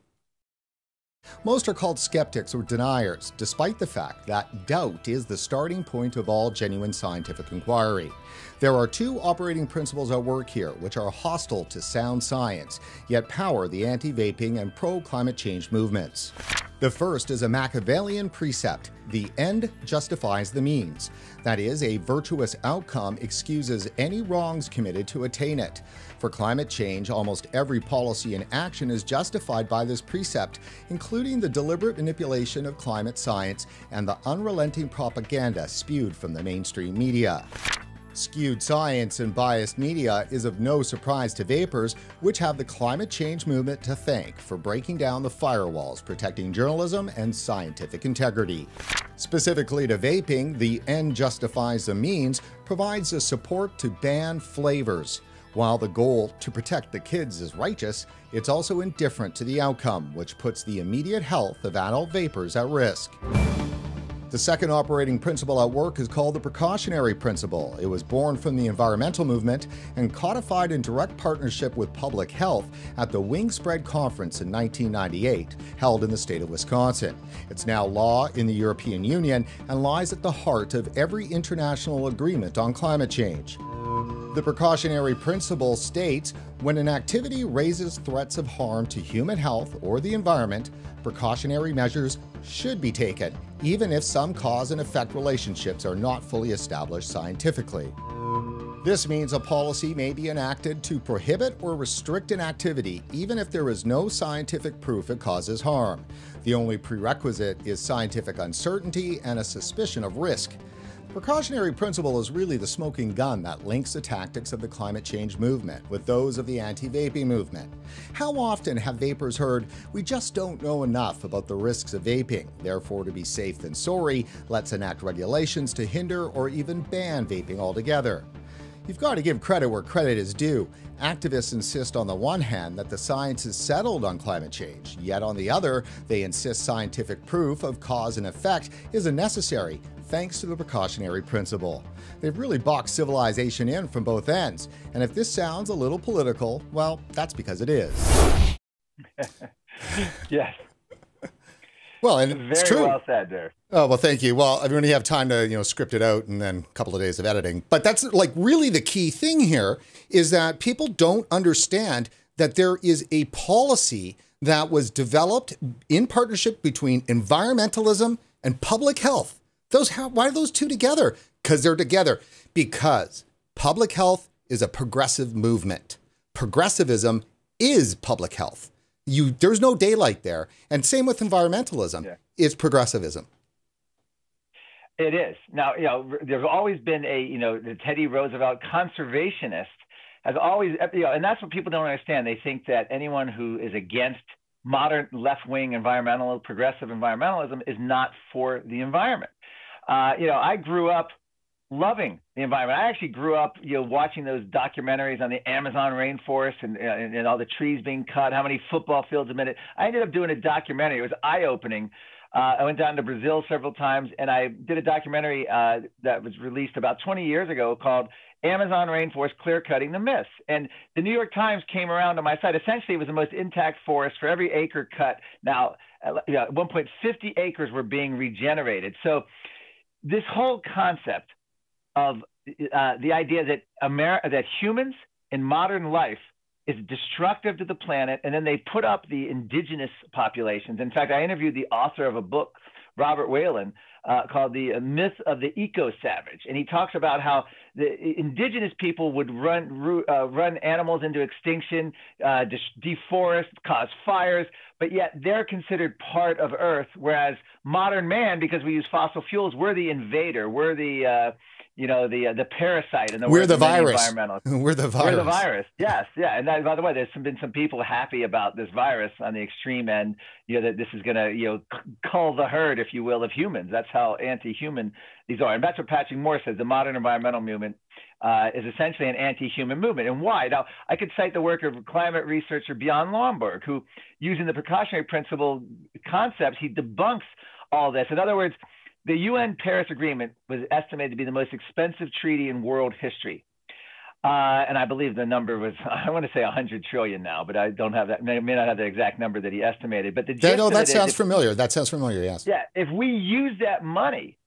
most are called skeptics or deniers, despite the fact that doubt is the starting point of all genuine scientific inquiry. There are two operating principles at work here, which are hostile to sound science, yet power the anti-vaping and pro-climate change movements. The first is a Machiavellian precept: the end justifies the means. That is, a virtuous outcome excuses any wrongs committed to attain it. For climate change, almost every policy and action is justified by this precept, including the deliberate manipulation of climate science and the unrelenting propaganda spewed from the mainstream media. Skewed science and biased media is of no surprise to vapers, which have the climate change movement to thank for breaking down the firewalls protecting journalism and scientific integrity. Specifically to vaping, the end justifies the means provides the support to ban flavors. While the goal to protect the kids is righteous, it's also indifferent to the outcome, which puts the immediate health of adult vapers at risk. The second operating principle at work is called the precautionary principle. It was born from the environmental movement and codified in direct partnership with public health at the Wingspread Conference in 1998, held in the state of Wisconsin. It's now law in the European Union and lies at the heart of every international agreement on climate change. The precautionary principle states, when an activity raises threats of harm to human health or the environment, precautionary measures should be taken, even if some cause and effect relationships are not fully established scientifically. This means a policy may be enacted to prohibit or restrict an activity, even if there is no scientific proof it causes harm. The only prerequisite is scientific uncertainty and a suspicion of risk. Precautionary principle is really the smoking gun that links the tactics of the climate change movement with those of the anti-vaping movement. How often have vapers heard, "We just don't know enough about the risks of vaping, therefore to be safe than sorry, let's enact regulations to hinder or even ban vaping altogether." You've got to give credit where credit is due. Activists insist on the one hand that the science is settled on climate change, yet on the other, they insist scientific proof of cause and effect isn't necessary, thanks to the precautionary principle. They've really boxed civilization in from both ends, and if this sounds a little political, well, that's because it is. Yes. Well, and it's true. Very well said there. Oh, well, thank you. Well, I mean, we have time to, you know, script it out and then a couple of days of editing. But that's, like, really the key thing here is that people don't understand that there is a policy that was developed in partnership between environmentalism and public health. Why are those two together? Because they're together. Because public health is a progressive movement. Progressivism is public health. There's no daylight there. And same with environmentalism. Yeah. It's progressivism. It is. Now, you know, there's always been a, you know, the Teddy Roosevelt conservationist has always, you know, and that's what people don't understand. They think that anyone who is against modern left-wing environmental, progressive environmentalism is not for the environment. You know, I grew up loving the environment. I actually grew up, watching those documentaries on the Amazon Rainforest and all the trees being cut, how many football fields a minute. I ended up doing a documentary. It was eye-opening. I went down to Brazil several times, and I did a documentary that was released about 20 years ago called Amazon Rainforest Clear Cutting the Myths. And the New York Times came around to my side. Essentially, it was the most intact forest for every acre cut. Now, at one point, 50 acres were being regenerated. So this whole concept of the idea that that humans in modern life is destructive to the planet, and then they put up the indigenous populations. In fact, I interviewed the author of a book, Robert Whalen, called The Myth of the Eco-Savage, and he talks about how the indigenous people would run animals into extinction, deforest, cause fires, but yet they're considered part of Earth, whereas modern man, because we use fossil fuels, we're the invader, we're the the parasite, and we're the virus. We're the virus. We're the virus. Yes, yeah. And that, by the way, there's been some people happy about this virus on the extreme end. That this is going to cull the herd, if you will, of humans. That's how anti-human these are, and that's what Patrick Moore says. The modern environmental movement is essentially an anti-human movement. And why? Now, I could cite the work of climate researcher Bjorn Lomborg, who, using the precautionary principle concepts, he debunks all this. In other words, the UN Paris Agreement was estimated to be the most expensive treaty in world history. And I believe the number was, I want to say 100 trillion now, but I don't have that, may not have the exact number that he estimated. But the gist of that sounds familiar. That sounds familiar, yes. Yeah, if we use that money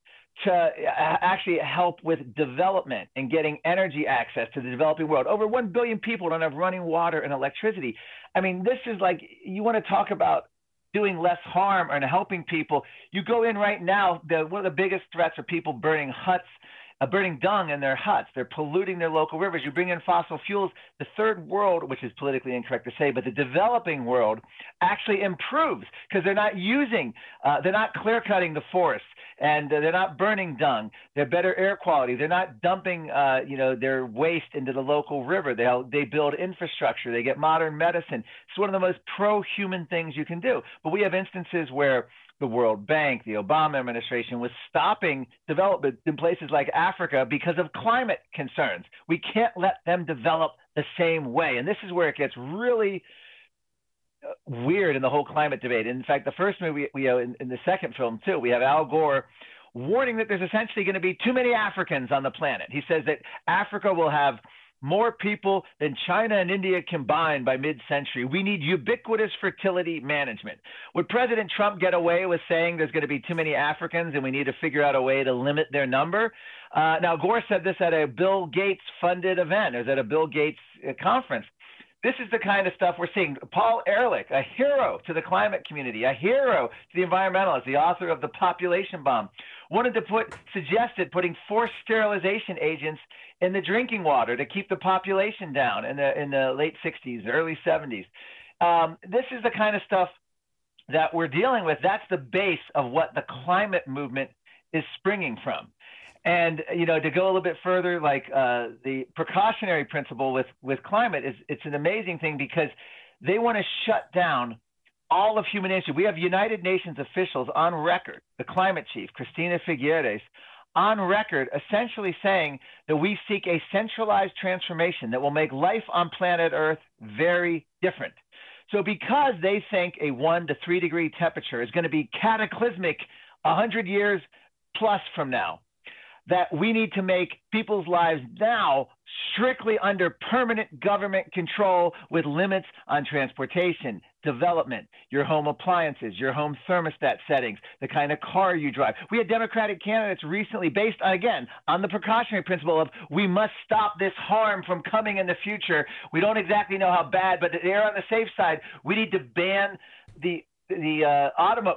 to actually help with development and getting energy access to the developing world. Over 1 billion people don't have running water and electricity. I mean, this is like, you want to talk about doing less harm and helping people. You go in right now, one of the biggest threats are people burning huts, burning dung in their huts. They're polluting their local rivers. You bring in fossil fuels. The third world, which is politically incorrect to say, but the developing world actually improves because they're not using, they're not clear cutting the forests, and they're not burning dung. They're better air quality. They're not dumping, their waste into the local river. They build infrastructure. They get modern medicine. It's one of the most pro-human things you can do. But we have instances where the World Bank, the Obama administration was stopping development in places like Africa because of climate concerns. We can't let them develop the same way. And this is where it gets really weird in the whole climate debate. In fact, the first movie, in the second film too, we have Al Gore warning that there's essentially going to be too many Africans on the planet. He says that Africa will have more people than China and India combined by mid-century. We need ubiquitous fertility management. Would President Trump get away with saying there's going to be too many Africans and we need to figure out a way to limit their number? Now, Gore said this at a Bill Gates-funded event. It was at a Bill Gates conference. This is the kind of stuff we're seeing. Paul Ehrlich, a hero to the climate community, a hero to the environmentalists, the author of The Population Bomb, wanted to suggested putting forced sterilization agents in the drinking water to keep the population down in the late 60s, early 70s. This is the kind of stuff that we're dealing with. That's the base of what the climate movement is springing from. And, to go a little bit further, like the precautionary principle with climate is it's an amazing thing because they want to shut down all of human history. We have United Nations officials on record, the climate chief, Cristina Figueres, on record essentially saying that we seek a centralized transformation that will make life on planet Earth very different. So because they think a 1 to 3 degree temperature is going to be cataclysmic 100 years plus from now, that we need to make people's lives now strictly under permanent government control with limits on transportation, development, your home appliances, your home thermostat settings, the kind of car you drive. We had Democratic candidates recently based, on the precautionary principle of we must stop this harm from coming in the future. We don't exactly know how bad, but they're on the safe side. We need to ban the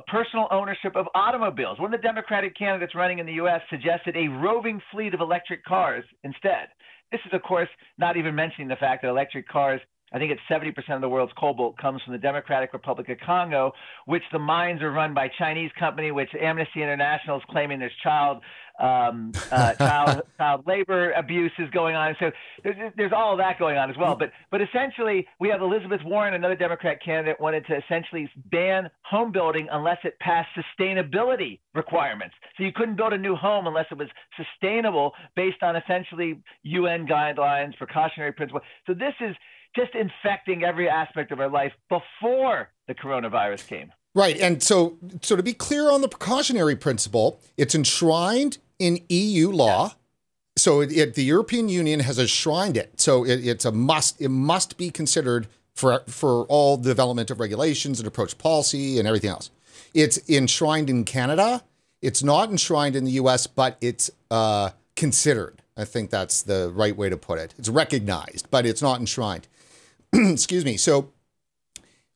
personal ownership of automobiles. One of the Democratic candidates running in the U.S. suggested a roving fleet of electric cars instead. This is, of course, not even mentioning the fact that electric cars I think it's 70% of the world's cobalt comes from the Democratic Republic of Congo, which the mines are run by Chinese company, which Amnesty International is claiming there's child labor abuse is going on. So there's all of that going on as well. But essentially, we have Elizabeth Warren, another Democrat candidate, wanted to essentially ban home building unless it passed sustainability requirements. So you couldn't build a new home unless it was sustainable based on essentially UN guidelines, precautionary principles. So this is just infecting every aspect of our life before the coronavirus came. Right. And so to be clear on the precautionary principle, it's enshrined in EU law. Yeah. So the European Union has enshrined it. So it's a must. It must be considered for all development of regulations and approach policy and everything else. It's enshrined in Canada. It's not enshrined in the U.S., but it's considered. I think that's the right way to put it. It's recognized, but it's not enshrined. Excuse me. So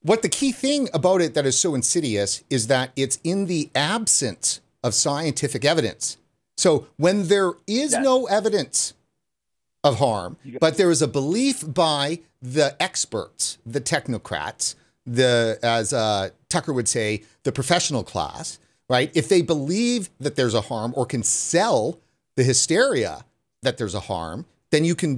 what the key thing about it that is so insidious is that it's in the absence of scientific evidence. So when there is no evidence of harm, but there is a belief by the experts, the technocrats, as Tucker would say, the professional class, right? If they believe that there's a harm or can sell the hysteria that there's a harm, then you can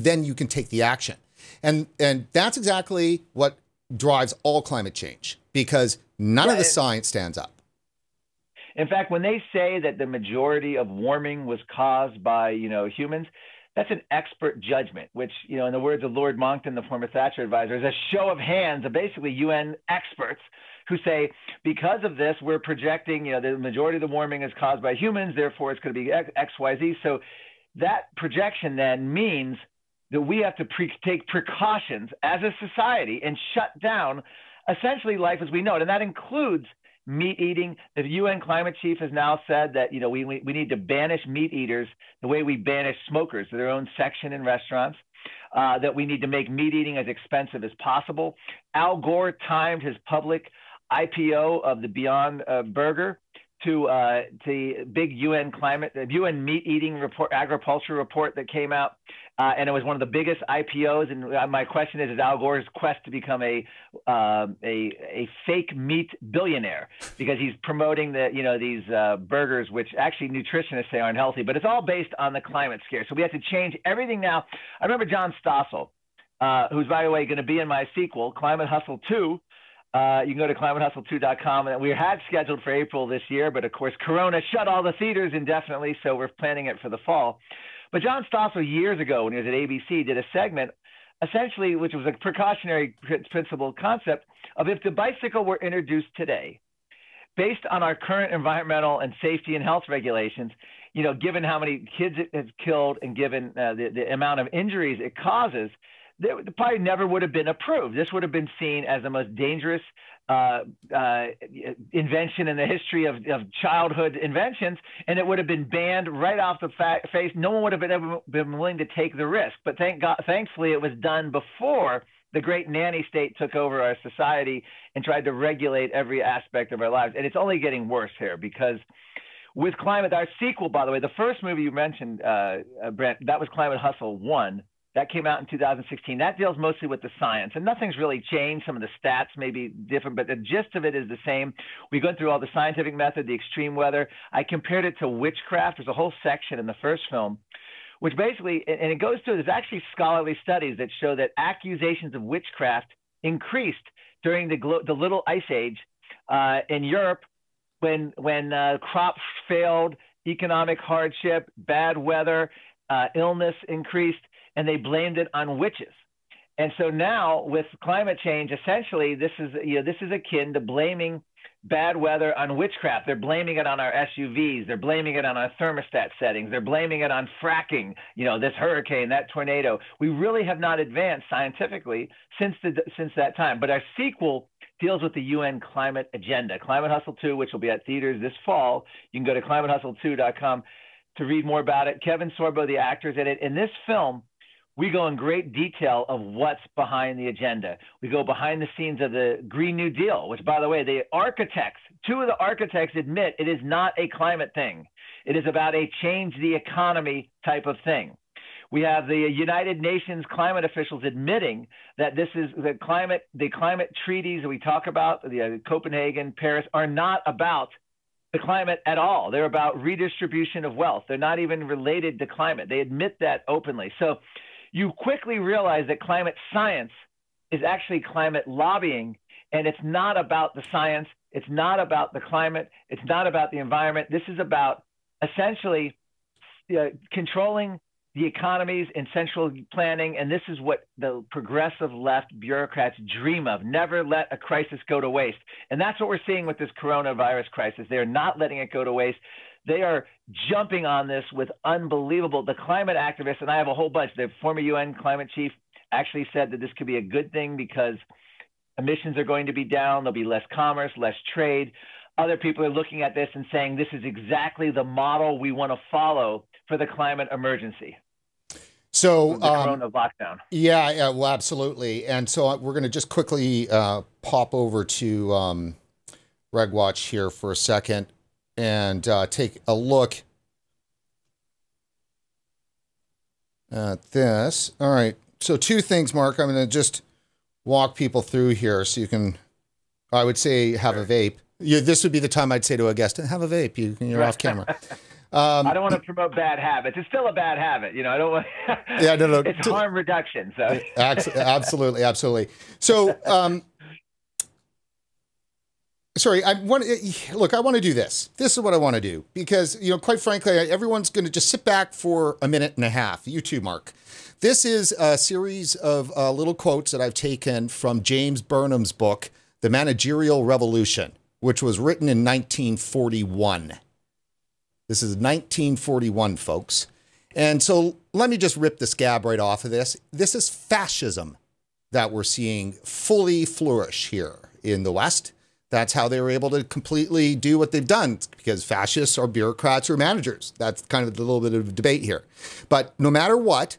take the action. And that's exactly what drives all climate change, because none of the science stands up. In fact, when they say that the majority of warming was caused by, humans, that's an expert judgment, which, in the words of Lord Monckton, the former Thatcher advisor, is a show of hands of basically UN experts who say, because of this, we're projecting, the majority of the warming is caused by humans, therefore it's going to be X, Y, Z. So that projection then means that we have to take precautions as a society and shut down essentially life as we know it. And that includes meat eating. The UN climate chief has now said that, we need to banish meat eaters the way we banish smokers to their own section in restaurants, that we need to make meat eating as expensive as possible. Al Gore timed his public IPO of the Beyond Burger to the big UN meat eating report, agriculture report that came out. And it was one of the biggest IPOs. And my question is Al Gore's quest to become a fake meat billionaire, because he's promoting these burgers, which actually nutritionists say aren't healthy, but it's all based on the climate scare. So we have to change everything now. I remember John Stossel, who's, by the way, going to be in my sequel, Climate Hustle 2. You can go to climatehustle2.com, and we had scheduled for April this year, but of course, Corona shut all the theaters indefinitely, so we're planning it for the fall. But John Stossel, years ago, when he was at ABC, did a segment, essentially, which was a precautionary principle concept of, if the bicycle were introduced today, based on our current environmental and safety and health regulations, given how many kids it has killed and given the amount of injuries it causes, it probably never would have been approved. This would have been seen as the most dangerous invention in the history of childhood inventions, and it would have been banned right off the face. No one would have been willing to take the risk. But thankfully, it was done before the great nanny state took over our society and tried to regulate every aspect of our lives. And it's only getting worse here, because with climate, our sequel, by the way, the first movie you mentioned, Brent, that was Climate Hustle 1. That came out in 2016. That deals mostly with the science, and nothing's really changed. Some of the stats may be different, but the gist of it is the same. We go through all the scientific method, the extreme weather. I compared it to witchcraft. There's a whole section in the first film, which basically, and it goes through, there's actually scholarly studies that show that accusations of witchcraft increased during the Little Ice Age in Europe, when crops failed, economic hardship, bad weather, illness increased. And they blamed it on witches. And so now with climate change, essentially, this is akin to blaming bad weather on witchcraft. They're blaming it on our SUVs. They're blaming it on our thermostat settings. They're blaming it on fracking, this hurricane, that tornado. We really have not advanced scientifically since that time. But our sequel deals with the UN climate agenda, Climate Hustle 2, which will be at theaters this fall. You can go to climatehustle2.com to read more about it. Kevin Sorbo, the actor, is in it. In this film, we go in great detail of what's behind the agenda. We go behind the scenes of the Green New Deal, which, by the way, two of the architects admit it is not a climate thing. It is about a change the economy type of thing. We have the United Nations climate officials admitting that this is the climate treaties that we talk about, the Copenhagen, Paris, are not about the climate at all. They're about redistribution of wealth. They're not even related to climate. They admit that openly. So you quickly realize that climate science is actually climate lobbying, and it's not about the science. It's not about the climate. It's not about the environment. This is about essentially controlling the economies and central planning, and this is what the progressive left bureaucrats dream of. Never let a crisis go to waste. And that's what we're seeing with this coronavirus crisis. They are not letting it go to waste. They are jumping on this with unbelievable – the climate activists, and I have a whole bunch. The former UN climate chief actually said that this could be a good thing because emissions are going to be down. There'll be less commerce, less trade. Other people are looking at this and saying this is exactly the model we want to follow for the climate emergency. So the corona lockdown. Yeah, well, absolutely. And so we're going to just quickly pop over to RegWatch here for a second and take a look at this. All right. So two things, Mark. I'm going to just walk people through here so you can, I would say, have a vape. Yeah, this would be the time I'd say to a guest, have a vape. You're off camera. I don't want to promote bad habits. It's still a bad habit, you know. I don't want. Yeah, no. It's harm reduction. So absolutely, absolutely. So, sorry. I want to do this. This is what I want to do because, you know, quite frankly, everyone's going to just sit back for a minute and a half. You too, Mark. This is a series of little quotes that I've taken from James Burnham's book, The Managerial Revolution, which was written in 1941. This is 1941, folks. And so let me just rip the scab right off of this. This is fascism that we're seeing fully flourish here in the West. That's how they were able to completely do what they've done, because fascists are bureaucrats or managers. That's kind of a little bit of a debate here. But no matter what,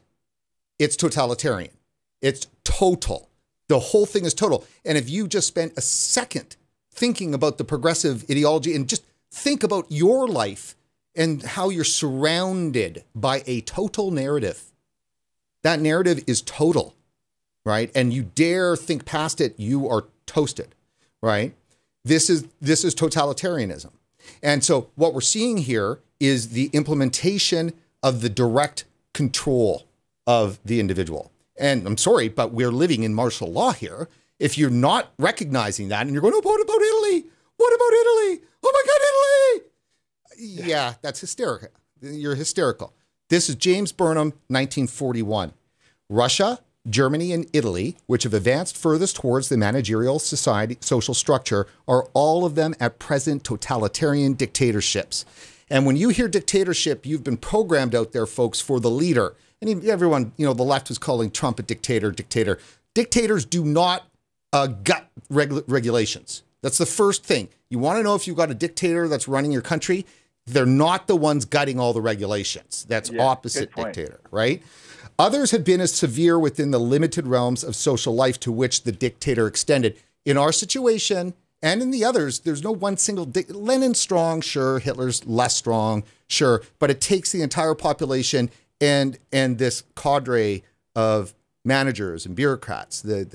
it's totalitarian. It's total. The whole thing is total. And if you just spent a second thinking about the progressive ideology and just think about your life and how you're surrounded by a total narrative. That narrative is total, right? And you dare think past it, you are toasted, right? This is totalitarianism. And so what we're seeing here is the implementation of the direct control of the individual. And I'm sorry, but we're living in martial law here. If you're not recognizing that and you're going, oh, what about Italy? What about Italy? Oh my God, Italy! Yeah, that's hysterical. You're hysterical. This is James Burnham, 1941. Russia, Germany, and Italy, which have advanced furthest towards the managerial society, social structure, are all of them at present totalitarian dictatorships. And when you hear dictatorship, you've been programmed out there, folks, for the leader. And everyone, you know, the left was calling Trump a dictator. Dictators do not gut regulations. That's the first thing. You want to know if you've got a dictator that's running your country, they're not the ones gutting all the regulations. That's opposite dictator, right? Others have been as severe within the limited realms of social life to which the dictator extended. In our situation and in the others, there's no one single dictator. Lenin's strong, sure. Hitler's less strong, sure. But it takes the entire population and this cadre of managers and bureaucrats, the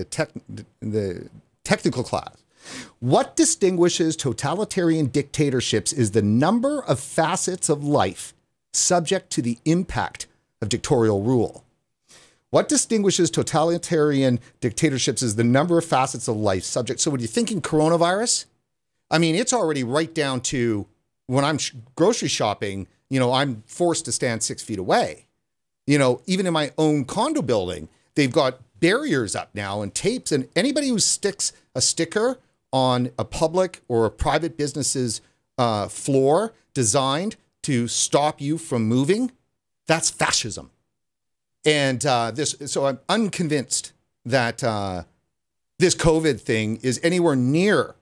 technical class. What distinguishes totalitarian dictatorships is the number of facets of life subject to the impact of dictatorial rule. What distinguishes totalitarian dictatorships is the number of facets of life subject. So when you're thinking coronavirus, I mean, it's already right down to when I'm grocery shopping, you know, I'm forced to stand 6 feet away. You know, even in my own condo building, they've got barriers up now and tapes, and anybody who sticks a sticker on a public or a private business's floor designed to stop you from moving, that's fascism. And so I'm unconvinced that this COVID thing is anywhere near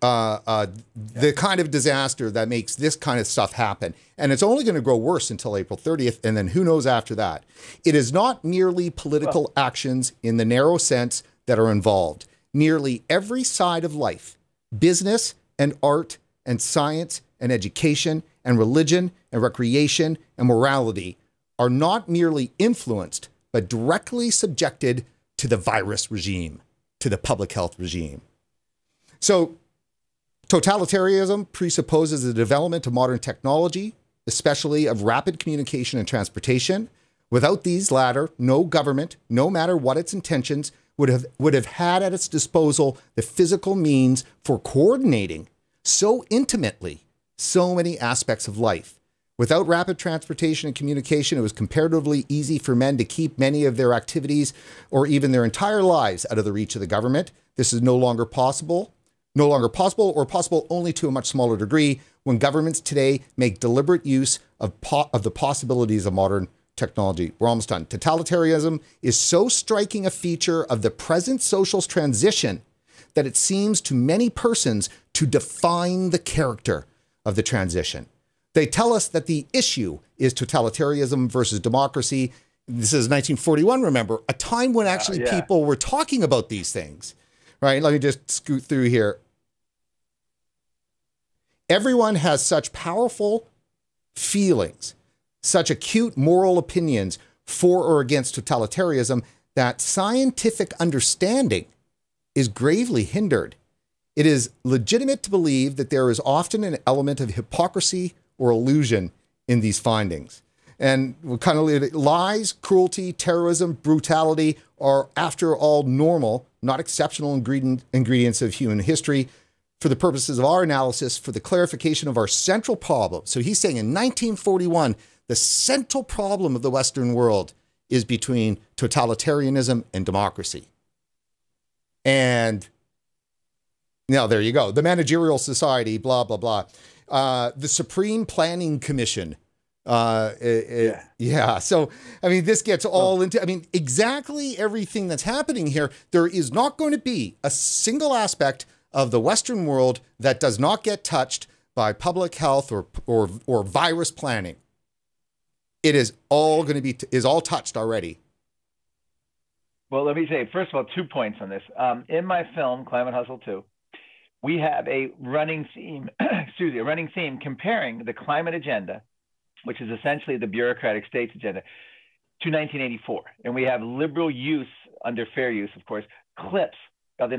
the kind of disaster that makes this kind of stuff happen. And it's only going to grow worse until April 30th, and then who knows after that. It is not merely political actions in the narrow sense that are involved. Nearly every side of life, business and art and science and education and religion and recreation and morality are not merely influenced, but directly subjected to the virus regime, to the public health regime. So totalitarianism presupposes the development of modern technology, especially of rapid communication and transportation. Without these latter, no government, no matter what its intentions, would have had at its disposal the physical means for coordinating so intimately so many aspects of life. Without rapid transportation and communication, it was comparatively easy for men to keep many of their activities or even their entire lives out of the reach of the government. This is no longer possible, or possible only to a much smaller degree when governments today make deliberate use of the possibilities of modern technology. We're almost done. Totalitarianism is so striking a feature of the present social transition that it seems to many persons to define the character of the transition. They tell us that the issue is totalitarianism versus democracy. This is 1941, remember, a time when actually people were talking about these things. Right? Let me just scoot through here. Everyone has such powerful feelings, such acute moral opinions for or against totalitarianism, that scientific understanding is gravely hindered. It is legitimate to believe that there is often an element of hypocrisy or illusion in these findings. And we'll kind of leave it. Lies, cruelty, terrorism, brutality are, after all, normal, not exceptional ingredients of human history. For the purposes of our analysis, for the clarification of our central problem. So he's saying in 1941, the central problem of the Western world is between totalitarianism and democracy. And now there you go. The managerial society, blah, blah, blah. The Supreme Planning Commission. So, I mean, this gets all into, I mean, exactly everything that's happening here. There is not going to be a single aspect of the Western world that does not get touched by public health or virus planning. It is all going to be, is all touched already. Well, let me say, first of all, 2 points on this. In my film, Climate Hustle 2, we have a running theme, excuse me, a running theme comparing the climate agenda, which is essentially the bureaucratic state's agenda, to 1984. And we have liberal use under fair use, of course, clips of the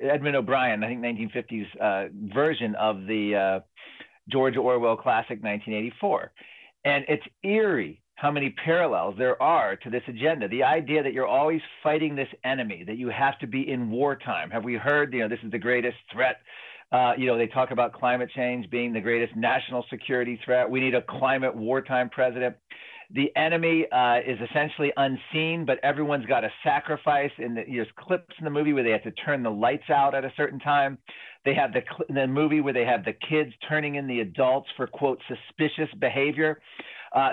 Edmund O'Brien, I think 1950s version of the George Orwell classic 1984. And it's eerie how many parallels there are to this agenda. The idea that you're always fighting this enemy, that you have to be in wartime. Have we heard, you know, this is the greatest threat. You know, they talk about climate change being the greatest national security threat. We need a climate wartime president. The enemy is essentially unseen, but everyone's got a sacrifice. And there's clips in the movie where they have to turn the lights out at a certain time. They have the movie where they have the kids turning in the adults for, quote, suspicious behavior.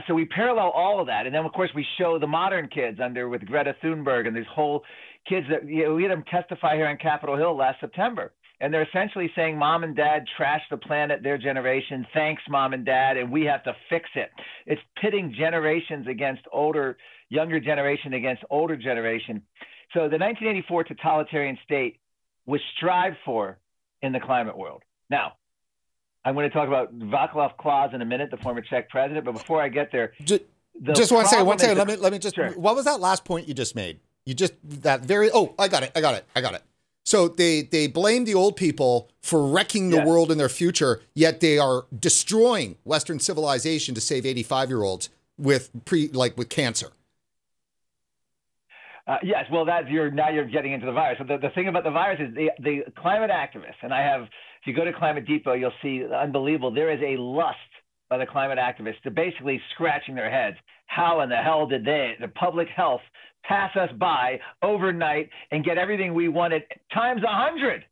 So we parallel all of that. And then, of course, we show the modern kids under with Greta Thunberg and these whole kids that, you know, we had them testify here on Capitol Hill last September. And they're essentially saying, Mom and Dad trashed the planet, their generation. Thanks, Mom and Dad, and we have to fix it. It's pitting generations against older, younger generation against older generation. So the 1984 totalitarian state was strived for in the climate world. Now, I'm going to talk about Václav Klaus in a minute, the former Czech president. But before I get there, just one second. Let me just. Sure. What was that last point you just made? You just Oh, I got it. So they blame the old people for wrecking the world and their future, yet they are destroying Western civilization to save 85-year-olds with like with cancer. Yes, well, now you're getting into the virus. So the thing about the virus is the climate activists, and I have, if you go to Climate Depot, you'll see unbelievable. There is a lust by the climate activists to basically scratching their heads. How in the hell did they, the public health, pass us by overnight and get everything we wanted times 100?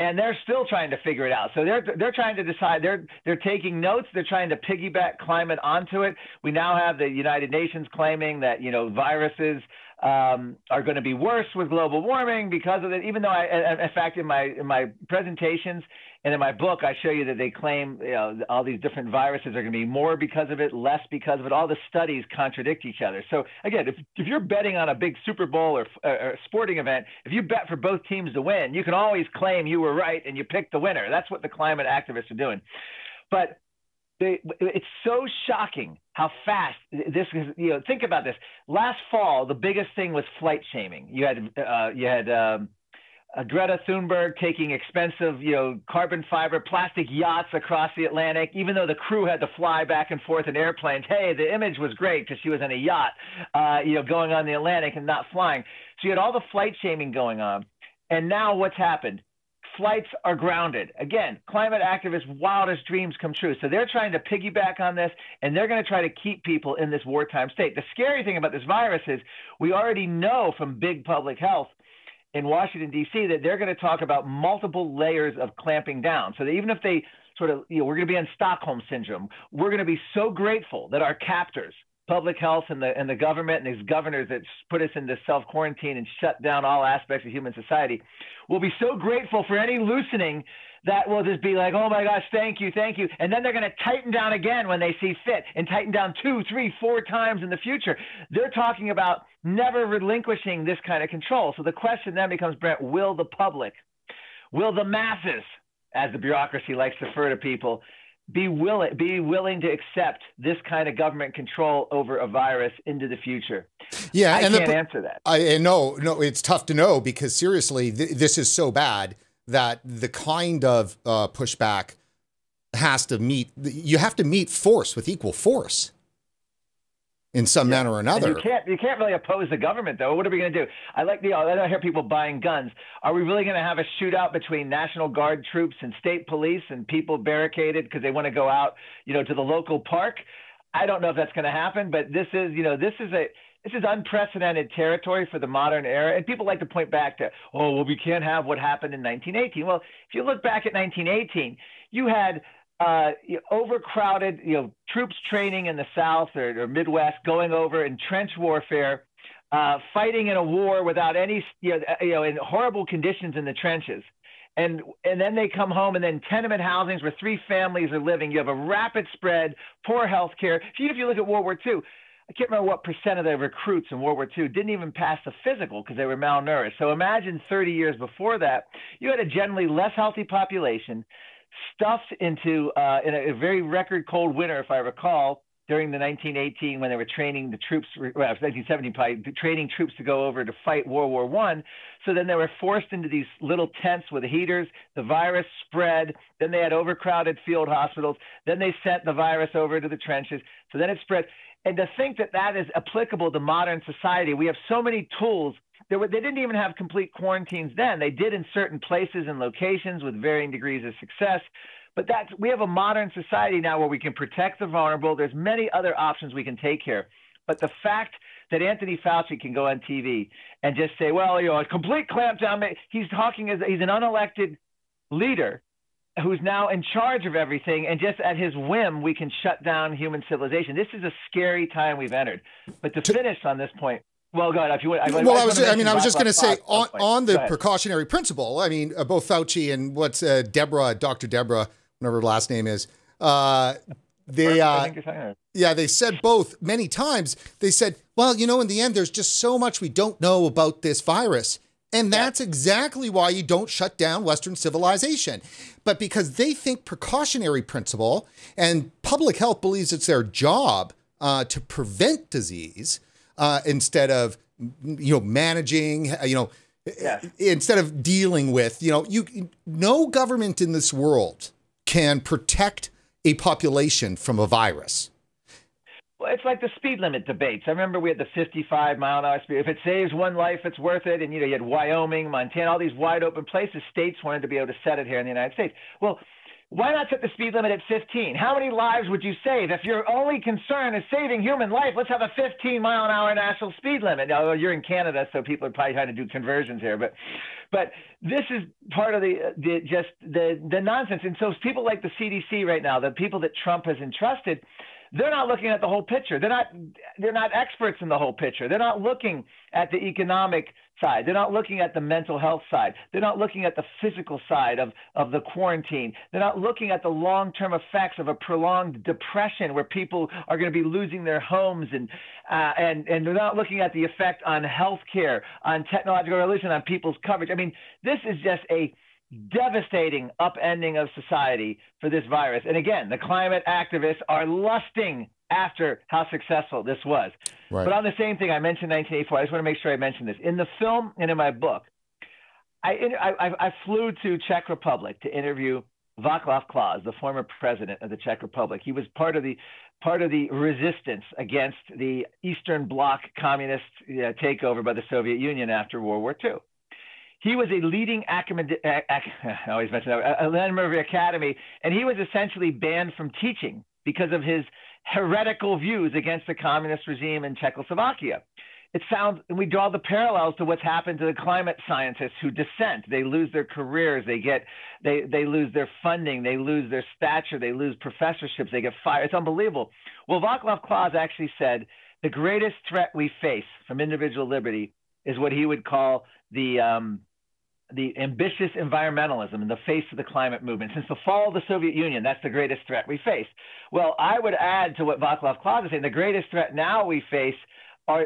And they're still trying to figure it out. So they're trying to decide. They're taking notes. They're trying to piggyback climate onto it. We now have the United Nations claiming that, you know, viruses are going to be worse with global warming because of it. Even though in fact, in my presentations and in my book, I show you that they claim, you know, all these different viruses are going to be more because of it, less because of it. All the studies contradict each other. So again, if you're betting on a big Super Bowl or sporting event, if you bet for both teams to win, you can always claim you were right and you picked the winner. That's what the climate activists are doing. But It's so shocking how fast this is. You know, think about this. Last fall, the biggest thing was flight shaming. You had Greta Thunberg taking expensive, carbon fiber plastic yachts across the Atlantic, even though the crew had to fly back and forth in airplanes. Hey, the image was great because she was in a yacht, going on the Atlantic and not flying. So you had all the flight shaming going on, and now what's happened? Flights are grounded. Again, climate activists' wildest dreams come true. So they're trying to piggyback on this, and they're going to try to keep people in this wartime state. The scary thing about this virus is we already know from big public health in Washington, D.C., that they're going to talk about multiple layers of clamping down. So that even if they we're going to be in Stockholm syndrome, we're going to be so grateful that our captors, public health and the government and these governors that put us into self-quarantine and shut down all aspects of human society, will be so grateful for any loosening that will just be like, oh my gosh, thank you. And then they're going to tighten down again when they see fit and tighten down 2, 3, 4 times in the future. They're talking about never relinquishing this kind of control. So the question then becomes, Brent, will the public, will the masses, as the bureaucracy likes to refer to people, be willing to accept this kind of government control over a virus into the future? Yeah, I can't answer that. No, it's tough to know, because seriously, this is so bad that the kind of pushback you have to meet force with equal force in some manner or another. And you can't really oppose the government, though. What are we going to do? I hear people buying guns. Are we really going to have a shootout between National Guard troops and state police and people barricaded because they want to go out, to the local park? I don't know if that's going to happen, but this is, this is unprecedented territory for the modern era. And people like to point back to, oh, well, we can't have what happened in 1918. Well, if you look back at 1918, you had overcrowded, troops training in the South or Midwest, going over in trench warfare, fighting in a war without any, in horrible conditions in the trenches. And then they come home, and then tenement housings where 3 families are living. You have a rapid spread, poor health care. If you look at World War II, I can't remember what % of the recruits in World War II didn't even pass the physical because they were malnourished. So imagine 30 years before that, you had a generally less healthy population, stuffed into in a very record cold winter, if I recall, during the 1918 when they were training the troops, well, 1917 probably, training troops to go over to fight World War I. So then they were forced into these little tents with heaters. The virus spread. Then they had overcrowded field hospitals. Then they sent the virus over to the trenches. So then it spread. And to think that that is applicable to modern society, we have so many tools. They didn't even have complete quarantines then. They did in certain places and locations with varying degrees of success. But we have a modern society now where we can protect the vulnerable. There's many other options we can take here. But the fact that Anthony Fauci can go on TV and just say, well, a complete clampdown, he's talking as he's an unelected leader who's now in charge of everything, and just at his whim, we can shut down human civilization. This is a scary time we've entered. But to finish on this point, well, God, if you would, I was just going to say on the precautionary principle. I mean, both Fauci and Dr. Deborah, whatever her last name is, they said both many times. They said, well, in the end, there's just so much we don't know about this virus, and that's exactly why you don't shut down Western civilization. But because they think precautionary principle and public health believes it's their job to prevent disease. Instead of, managing, instead of dealing with, no government in this world can protect a population from a virus. Well, it's like the speed limit debates. I remember we had the 55-mile-an-hour speed. If it saves one life, it's worth it. And, you had Wyoming, Montana, all these wide open places. States wanted to be able to set it here in the United States. Well, why not set the speed limit at 15? How many lives would you save? If your only concern is saving human life, let's have a 15-mile-an-hour national speed limit. Now, you're in Canada, so people are probably trying to do conversions here. But this is part of the nonsense. And so people like the CDC right now, the people that Trump has entrusted, they're not looking at the whole picture. They're not experts in the whole picture. They're not looking at the economic side. They're not looking at the mental health side. They're not looking at the physical side of the quarantine. They're not looking at the long-term effects of a prolonged depression where people are going to be losing their homes, and they're not looking at the effect on healthcare, on technological revolution, on people's coverage. I mean, this is just a devastating upending of society for this virus. And again, the climate activists are lusting after how successful this was. Right. But on the same thing, I mentioned 1984. I just want to make sure I mention this. In the film and in my book, I flew to Czech Republic to interview Václav Klaus, the former president of the Czech Republic. He was part of the resistance against the Eastern Bloc communist takeover by the Soviet Union after World War II. He was a leading academic. I always mention that, a member of the academy, and he was essentially banned from teaching because of his heretical views against the communist regime in Czechoslovakia. It sounds, and we draw the parallels to what's happened to the climate scientists who dissent. They lose their careers, they lose their funding, they lose their stature, they lose professorships, they get fired. It's unbelievable. Well, Václav Klaus actually said the greatest threat we face from individual liberty is what he would call the ambitious environmentalism in the face of the climate movement. Since the fall of the Soviet Union, that's the greatest threat we face. Well, I would add to what Václav Klaus is saying, the greatest threat now we face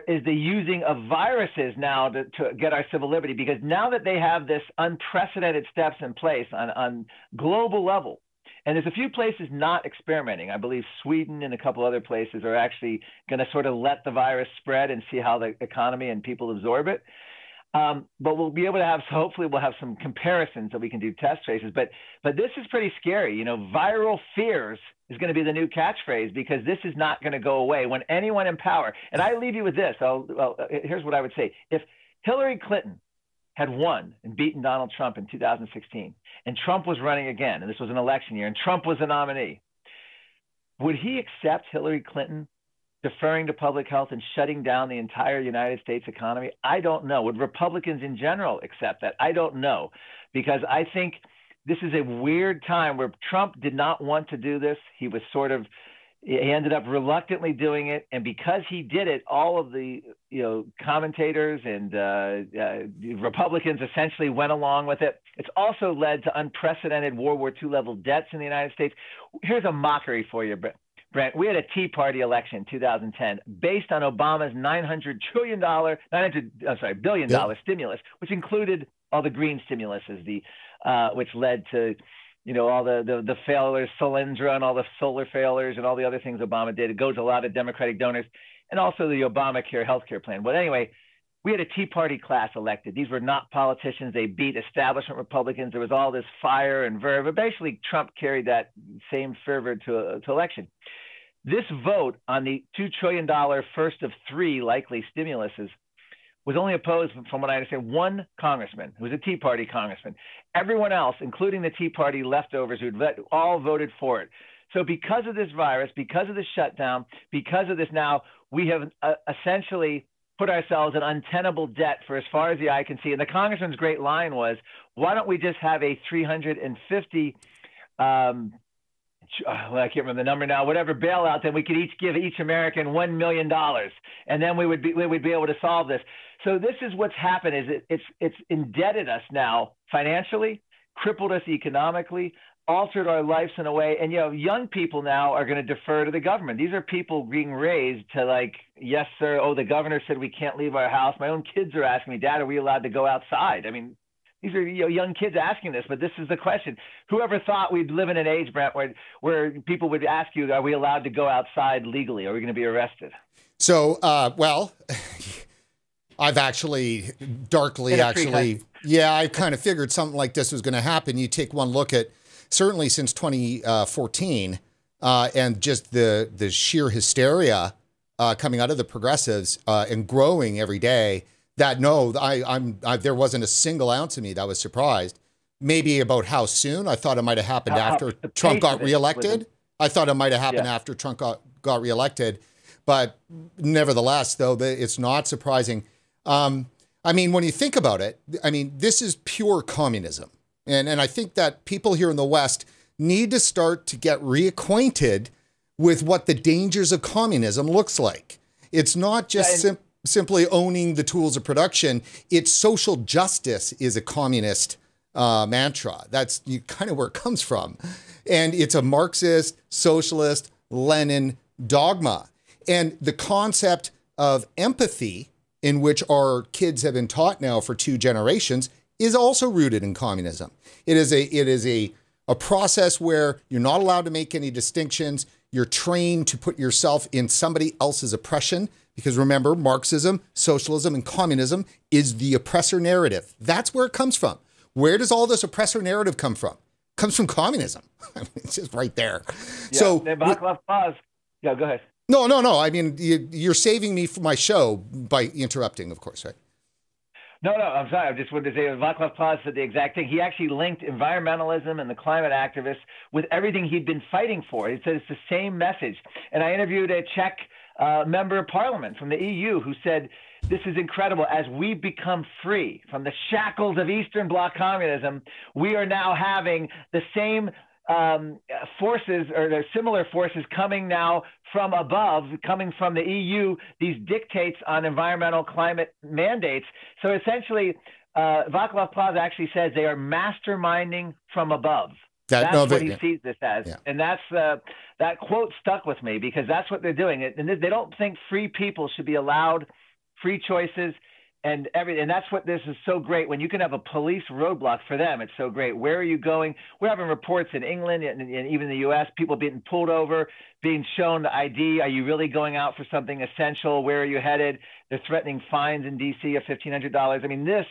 is the using of viruses now to get our civil liberty, because now that they have this unprecedented steps in place on global level, and there's a few places not experimenting. I believe Sweden and a couple other places are actually going to sort of let the virus spread and see how the economy and people absorb it. But we'll be able to have, hopefully we'll have some comparisons that we can do test traces. But this is pretty scary. You know, viral fears is going to be the new catchphrase, because this is not going to go away when anyone in power. And I leave you with this. Here's what I would say. If Hillary Clinton had won and beaten Donald Trump in 2016, and Trump was running again, and this was an election year, and Trump was the nominee, would he accept Hillary Clinton deferring to public health and shutting down the entire United States economy? I don't know. Would Republicans in general accept that? I don't know, because I think this is a weird time where Trump did not want to do this. He was sort of, he ended up reluctantly doing it. And because he did it, all of the commentators and Republicans essentially went along with it. It's also led to unprecedented World War II level debts in the United States. Here's a mockery for you, Brent, we had a Tea Party election in 2010 based on Obama's $900 billion stimulus, which included all the green stimuluses, which led to, all the failures, Solyndra and all the solar failures and all the other things Obama did. It goes to a lot of Democratic donors, and also the Obamacare healthcare plan. But anyway, we had a Tea Party class elected. These were not politicians. They beat establishment Republicans. There was all this fire and verve. But basically, Trump carried that same fervor to election. This vote on the $2 trillion first of three likely stimuluses was only opposed, from what I understand, one congressman who was a Tea Party congressman. Everyone else, including the Tea Party leftovers, all voted for it. So because of this virus, because of the shutdown, because of this now, we have essentially put ourselves in untenable debt for as far as the eye can see. And the congressman's great line was, why don't we just have a 350 well, I can't remember the number now, whatever bailout, then we could each give each American $1 million. And then we would be able to solve this. So this is what's happened, is it's indebted us now financially, crippled us economically, altered our lives in a way. And, young people now are going to defer to the government. These are people being raised to like, yes, sir. Oh, the governor said we can't leave our house. My own kids are asking me, Dad, are we allowed to go outside? I mean, these are young kids asking this, but this is the question. Whoever thought we'd live in an age, Brent, where people would ask you, are we allowed to go outside legally? Are we going to be arrested? So, I've actually I kind of figured something like this was going to happen. You take one look at certainly since 2014 and just the sheer hysteria coming out of the progressives and growing every day. That no, there wasn't a single ounce of me that was surprised. Maybe about how soon. I thought it might have happened after Trump got reelected. I thought it might have happened after Trump got reelected. But nevertheless, though, it's not surprising. I mean, when you think about it, I mean, this is pure communism. And I think that people here in the West need to start to get reacquainted with what the dangers of communism looks like. It's not just simple. Simply owning the tools of production. It's social justice is a communist mantra. That's kind of where it comes from. And it's a Marxist, socialist, Lenin dogma. And the concept of empathy, in which our kids have been taught now for 2 generations, is also rooted in communism. It is a process where you're not allowed to make any distinctions. You're trained to put yourself in somebody else's oppression. Because remember, Marxism, socialism, and communism is the oppressor narrative. That's where it comes from. Where does all this oppressor narrative come from? It comes from communism. I mean, it's just right there. Yeah, so, Václav Klaus. No, go ahead. No, no, no. I mean, you're saving me from my show by interrupting, of course, right? No, no, I'm sorry. I just wanted to say Václav Klaus said the exact thing. He actually linked environmentalism and the climate activists with everything he'd been fighting for. He said it's the same message. And I interviewed a Czech member of parliament from the EU who said, this is incredible. As we become free from the shackles of Eastern Bloc communism, we are now having the same forces, or there are similar forces coming now from above, coming from the EU, these dictates on environmental climate mandates. So essentially, Václav Klaus actually says they are masterminding from above. That's what he sees this as. Yeah. And that's that quote stuck with me because that's what they're doing. And they don't think free people should be allowed free choices. And that's what this is so great. When you can have a police roadblock for them, it's so great. Where are you going? We're having reports in England and even the U.S., people being pulled over, being shown the ID. Are you really going out for something essential? Where are you headed? They're threatening fines in D.C. of $1,500. I mean, this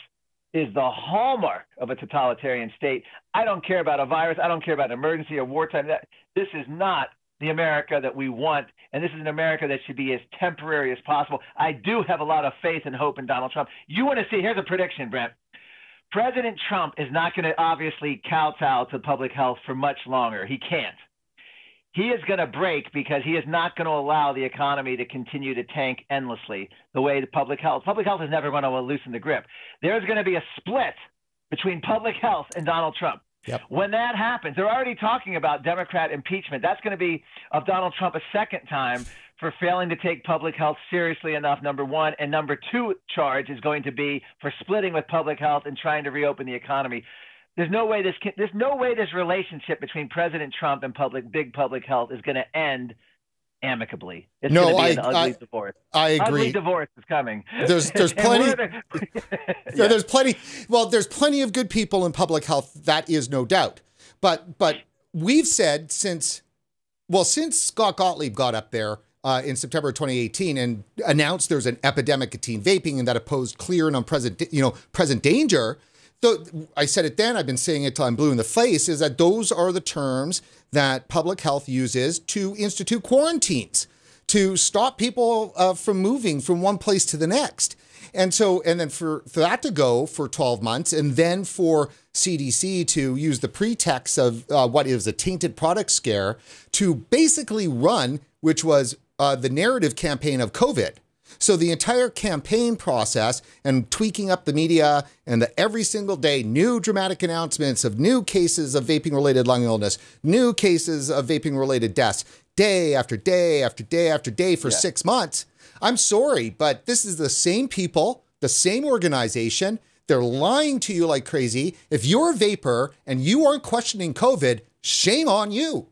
is the hallmark of a totalitarian state. I don't care about a virus. I don't care about emergency or wartime. This is not the America that we want, and this is an America that should be as temporary as possible. I do have a lot of faith and hope in Donald Trump. You want to see, here's a prediction, Brent. President Trump is not going to obviously kowtow to public health for much longer. He can't. He is going to break because he is not going to allow the economy to continue to tank endlessly the way the public health is never going to loosen the grip. There's going to be a split between public health and Donald Trump. Yep. When that happens, they're already talking about Democrat impeachment. That's going to be of Donald Trump a second time for failing to take public health seriously enough, number one. And number two charge is going to be for splitting with public health and trying to reopen the economy. There's no way this relationship between President Trump and big public health is going to end amicably. It's going to be an ugly divorce. I agree. Ugly divorce is coming. There's plenty. Yeah. There's plenty. Well, there's plenty of good people in public health. That is no doubt. But we've said since Scott Gottlieb got up there in September 2018 and announced there's an epidemic of teen vaping and that opposed clear and present danger. So I said it then, I've been saying it till I'm blue in the face, is that those are the terms that public health uses to institute quarantines, to stop people from moving from one place to the next. And so, and then for that to go for 12 months and then for CDC to use the pretext of what is a tainted product scare to basically run, which was the narrative campaign of COVID. So the entire campaign process and tweaking up the media and the every single day new dramatic announcements of new cases of vaping-related lung illness, new cases of vaping-related deaths, day after day after day after day for 6 months. I'm sorry, but this is the same people, the same organization. They're lying to you like crazy. If you're a vapor and you aren't questioning COVID, shame on you.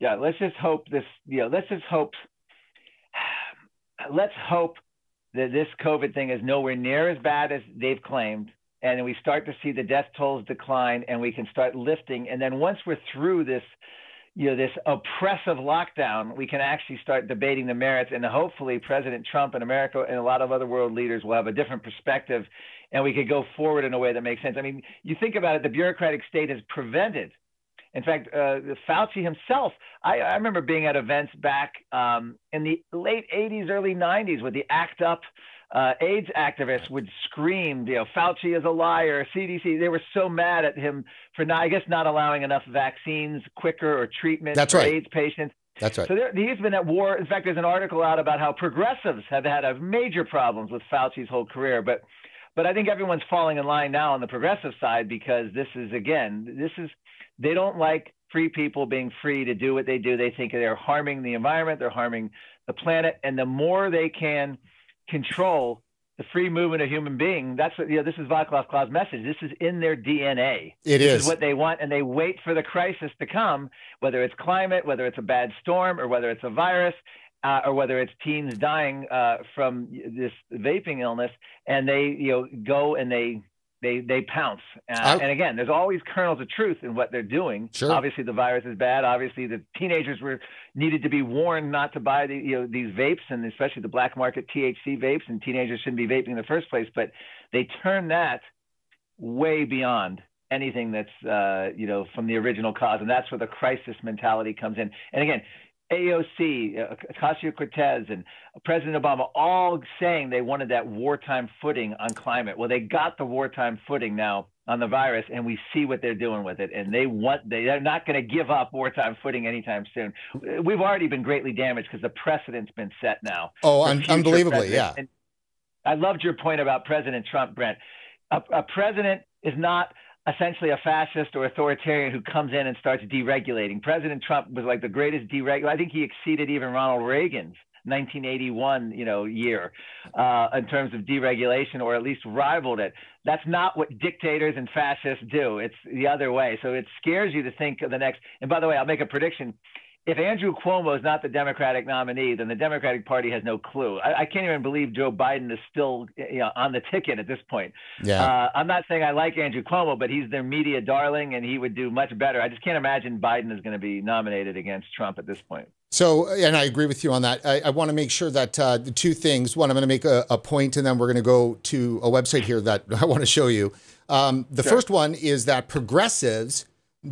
Yeah, let's just hope this, you know, let's just hope... Let's hope that this COVID thing is nowhere near as bad as they've claimed, and we start to see the death tolls decline, and we can start lifting. And then once we're through this, you know, this oppressive lockdown, we can actually start debating the merits. And hopefully President Trump and America and a lot of other world leaders will have a different perspective, and we could go forward in a way that makes sense. I mean, you think about it, the bureaucratic state has prevented. In fact, Fauci himself, I remember being at events back in the late 80s, early 90s where the ACT UP AIDS activists would scream, you know, Fauci is a liar, CDC. They were so mad at him for not, I guess, not allowing enough vaccines quicker or treatment for AIDS patients. That's right. So he's been at war. In fact, there's an article out about how progressives have had major problems with Fauci's whole career. But I think everyone's falling in line now on the progressive side because this is, again, this is, they don't like free people being free to do what they do. They think they're harming the environment, they're harming the planet, and the more they can control the free movement of human beings, that's what, you know, this is Václav Klaus' message. This is in their DNA. This is what they want, and they wait for the crisis to come, whether it's climate, whether it's a bad storm, or whether it's a virus, or whether it's teens dying from this vaping illness, and they go and they pounce. And again, there's always kernels of truth in what they're doing. Sure. Obviously, the virus is bad. Obviously, the teenagers needed to be warned not to buy the, these vapes, and especially the black market THC vapes, and teenagers shouldn't be vaping in the first place. But they turn that way beyond anything that's from the original cause, and that's where the crisis mentality comes in. And again, AOC, Ocasio-Cortez, and President Obama all saying they wanted that wartime footing on climate. Well, they got the wartime footing now on the virus, and we see what they're doing with it. And they're not going to give up wartime footing anytime soon. We've already been greatly damaged because the precedent's been set now. Oh, unbelievably, yeah. And I loved your point about President Trump, Brent. A president is not essentially a fascist or authoritarian who comes in and starts deregulating. President Trump was like the greatest deregulator. I think he exceeded even Ronald Reagan's 1981 year in terms of deregulation, or at least rivaled it. That's not what dictators and fascists do. It's the other way. So it scares you to think of the next. And by the way, I'll make a prediction. If Andrew Cuomo is not the Democratic nominee, then the Democratic Party has no clue. I can't even believe Joe Biden is still on the ticket at this point. Yeah. I'm not saying I like Andrew Cuomo, but he's their media darling, and he would do much better. I just can't imagine Biden is going to be nominated against Trump at this point. So, and I agree with you on that. I want to make sure that the two things, one, I'm going to make a point, and then we're going to go to a website here that I want to show you. The first one is that progressives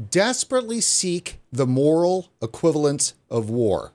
desperately seek the moral equivalence of war.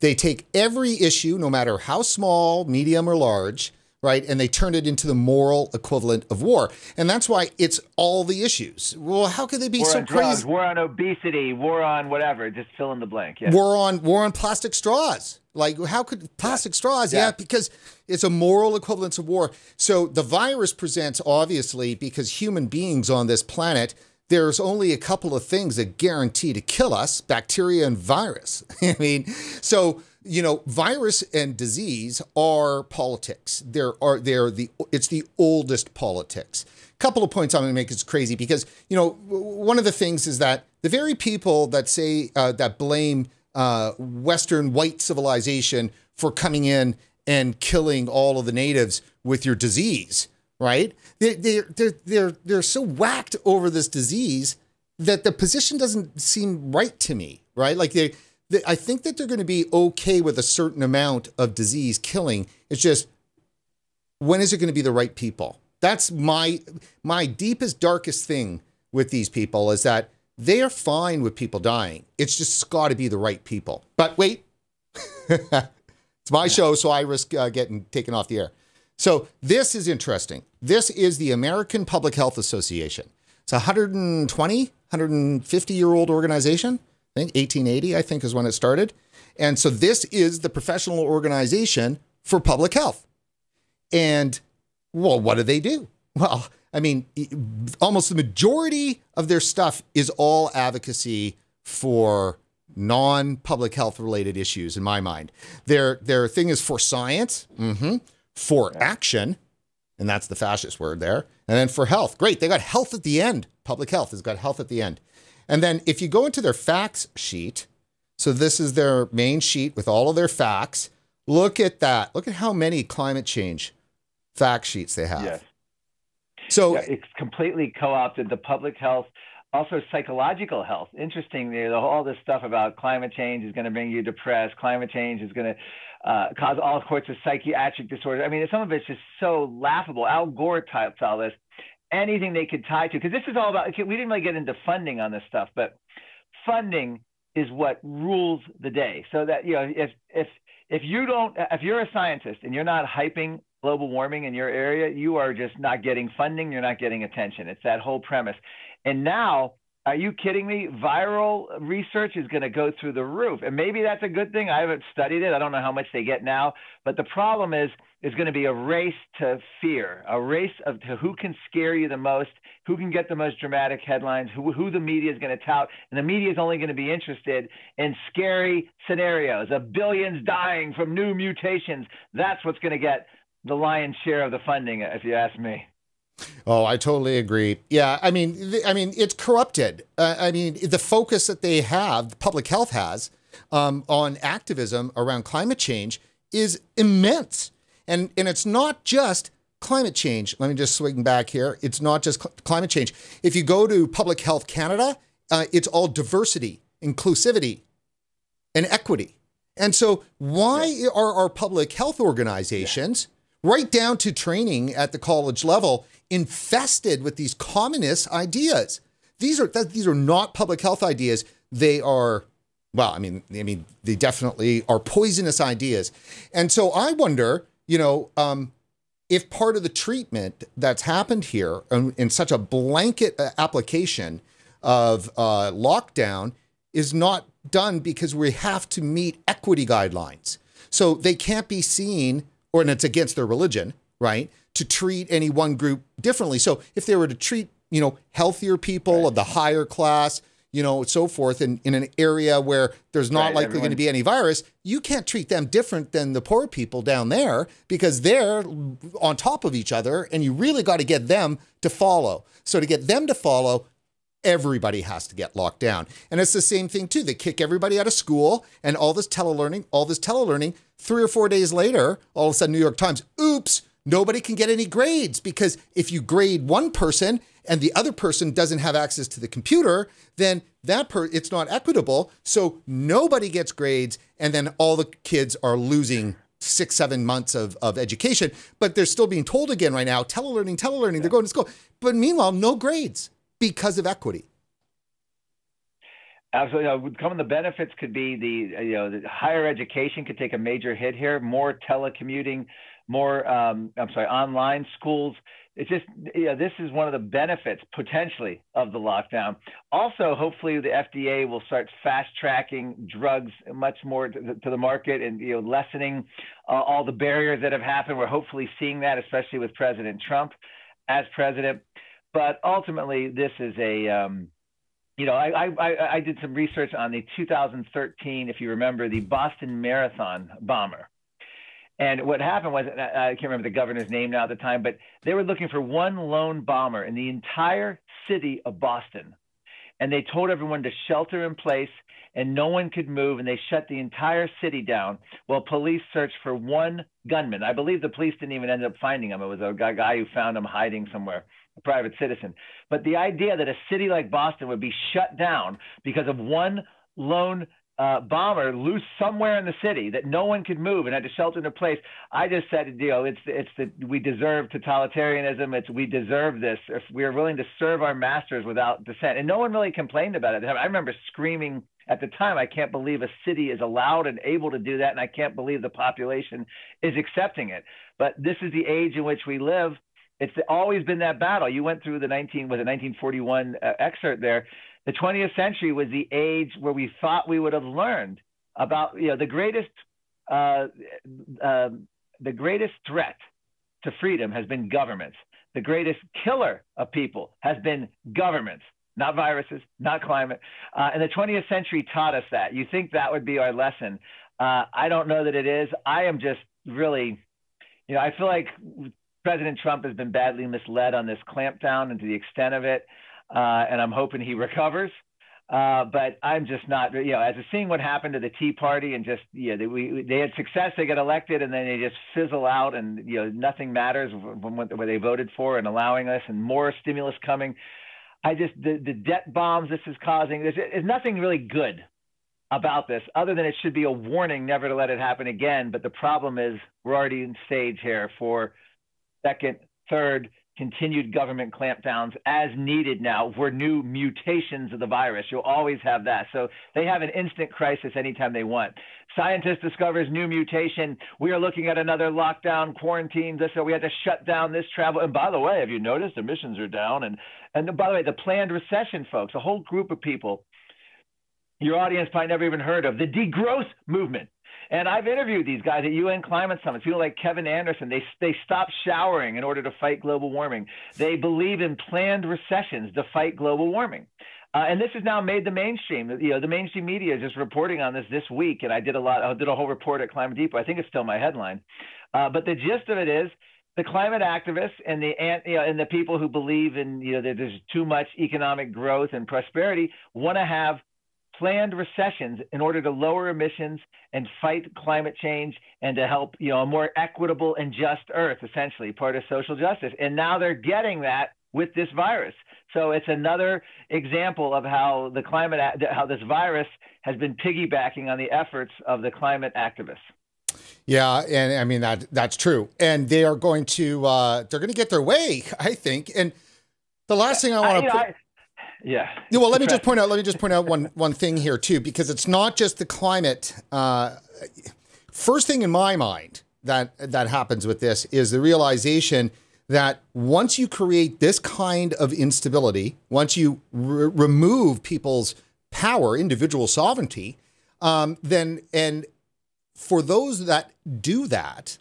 They take every issue, no matter how small, medium, or large, right, and they turn it into the moral equivalent of war. And that's why it's all the issues. Well, how could they be so crazy? War on obesity, war on whatever, just fill in the blank. Yeah. War on plastic straws. Like, how could plastic straws? Yeah, because it's a moral equivalence of war. So the virus presents, obviously, because human beings on this planet, there's only a couple of things that guarantee to kill us, bacteria and virus. I mean, so, virus and disease are politics. It's the oldest politics. A couple of points I'm going to make is crazy because, one of the things is that the very people that say, that blame Western white civilization for coming in and killing all of the natives with your disease, right? They're so whacked over this disease that the position doesn't seem right to me, right? Like I think that they're going to be okay with a certain amount of disease killing. It's just, when is it going to be the right people? That's my deepest, darkest thing with these people, is that they are fine with people dying. It's just got to be the right people. But wait, it's my show, so I risk getting taken off the air. So this is interesting. This is the American Public Health Association. It's a 150-year-old organization. I think 1880, I think, is when it started. And so this is the professional organization for public health. And, well, what do they do? Well, I mean, almost the majority of their stuff is all advocacy for non-public health-related issues, in my mind. Their thing is for science. Mm-hmm. For action, and that's the fascist word there, and then for health. Great, they got health at the end. Public health has got health at the end. And then if you go into their facts sheet, so this is their main sheet with all of their facts. Look at that. Look at how many climate change fact sheets they have. Yes. So it's completely co-opted, the public health, also psychological health. Interesting, all this stuff about climate change is going to bring you depressed. Climate change is going to cause all sorts of psychiatric disorders. I mean, some of it's just so laughable. Al Gore types all this, anything they could tie to, because this is all about, we didn't really get into funding on this stuff, but funding is what rules the day. So that, if you're a scientist and you're not hyping global warming in your area, you are just not getting funding. You're not getting attention. It's that whole premise. And now, are you kidding me? Viral research is going to go through the roof. And maybe that's a good thing. I haven't studied it. I don't know how much they get now. But the problem is there's going to be a race to fear, a race to who can scare you the most, who can get the most dramatic headlines, who the media is going to tout. And the media is only going to be interested in scary scenarios of billions dying from new mutations. That's what's going to get the lion's share of the funding, if you ask me. Oh, I totally agree. Yeah, I mean, it's corrupted. I mean, the focus that they have, public health has, on activism around climate change is immense. And it's not just climate change. Let me just swing back here. It's not just climate change. If you go to Public Health Canada, it's all diversity, inclusivity, and equity. And so why are our public health organizations, right down to training at the college level, infested with these communist ideas? These are not public health ideas. They are, well, I mean, they definitely are poisonous ideas. And so I wonder, you know, if part of the treatment that's happened here in such a blanket application of lockdown is not done because we have to meet equity guidelines. So they can't be seen, or and it's against their religion, right, to treat any one group differently. So if they were to treat, you know, healthier people of the higher class, you know, so forth, in an area where there's not likely going to be any virus, you can't treat them different than the poor people down there because they're on top of each other, and you really got to get them to follow. So to get them to follow, everybody has to get locked down. And it's the same thing too. They kick everybody out of school and all this telelearning, 3 or 4 days later, all of a sudden New York Times, oops, nobody can get any grades, because if you grade one person and the other person doesn't have access to the computer, then that it's not equitable. So nobody gets grades, and then all the kids are losing 6, 7 months of education. But they're still being told again right now, telelearning, they're going to school. But meanwhile, no grades because of equity. Absolutely. The benefits could be the higher education could take a major hit here, more telecommuting, more, online schools. It's just, this is one of the benefits potentially of the lockdown. Also, hopefully the FDA will start fast tracking drugs much more to the market, and lessening all the barriers that have happened. We're hopefully seeing that, especially with President Trump as president. But ultimately, this is a, I did some research on the 2013, if you remember, the Boston Marathon bomber. And what happened was, I can't remember the governor's name now at the time, but they were looking for one lone bomber in the entire city of Boston. And they told everyone to shelter in place, and no one could move, and they shut the entire city down while police searched for one gunman. I believe the police didn't even end up finding him. It was a guy who found him hiding somewhere, a private citizen. But the idea that a city like Boston would be shut down because of one lone bomber loose somewhere in the city that no one could move and had to shelter in a place. I just said, it's that we deserve totalitarianism. We deserve this. If we are willing to serve our masters without dissent. And no one really complained about it. I remember screaming at the time, I can't believe a city is allowed and able to do that. And I can't believe the population is accepting it. But this is the age in which we live. It's always been that battle. You went through the 1941 excerpt there. The 20th century was the age where we thought we would have learned about, the greatest threat to freedom has been governments. The greatest killer of people has been governments, not viruses, not climate. And the 20th century taught us that. You think that would be our lesson? I don't know that it is. I am just really, I feel like President Trump has been badly misled on this clampdown and to the extent of it. And I'm hoping he recovers, but I'm just not, after seeing what happened to the Tea Party and just, they had success, they got elected, and then they just fizzle out, and, nothing matters what they voted for and allowing us, and more stimulus coming. The debt bombs this is causing, there's nothing really good about this other than it should be a warning never to let it happen again. But the problem is we're already in stage here for second, third, continued government clampdowns as needed now for new mutations of the virus. You'll always have that. So they have an instant crisis anytime they want. Scientist discovers new mutation. We are looking at another lockdown, quarantine. So we had to shut down this travel. And by the way, have you noticed emissions are down? And by the way, the planned recession, folks, a whole group of people, your audience probably never even heard of, the degrowth movement. And I've interviewed these guys at UN climate summits, people like Kevin Anderson. They stop showering in order to fight global warming. They believe in planned recessions to fight global warming. And this has now made the mainstream. The mainstream media is just reporting on this week. And I did a whole report at Climate Depot. I think it's still my headline. But the gist of it is the climate activists and the people who believe in that there's too much economic growth and prosperity want to have planned recessions in order to lower emissions and fight climate change and to help, you know, a more equitable and just earth, essentially part of social justice. And now they're getting that with this virus. So it's another example of how the climate, how this virus has been piggybacking on the efforts of the climate activists. Yeah, and I mean that's true. And they are going to they're going to get their way, I think. And the last thing I want to well, let me just point out one thing here too, because it's not just the climate. First thing in my mind that happens with this is the realization that once you create this kind of instability, once you remove people's power, individual sovereignty, then for those that do that,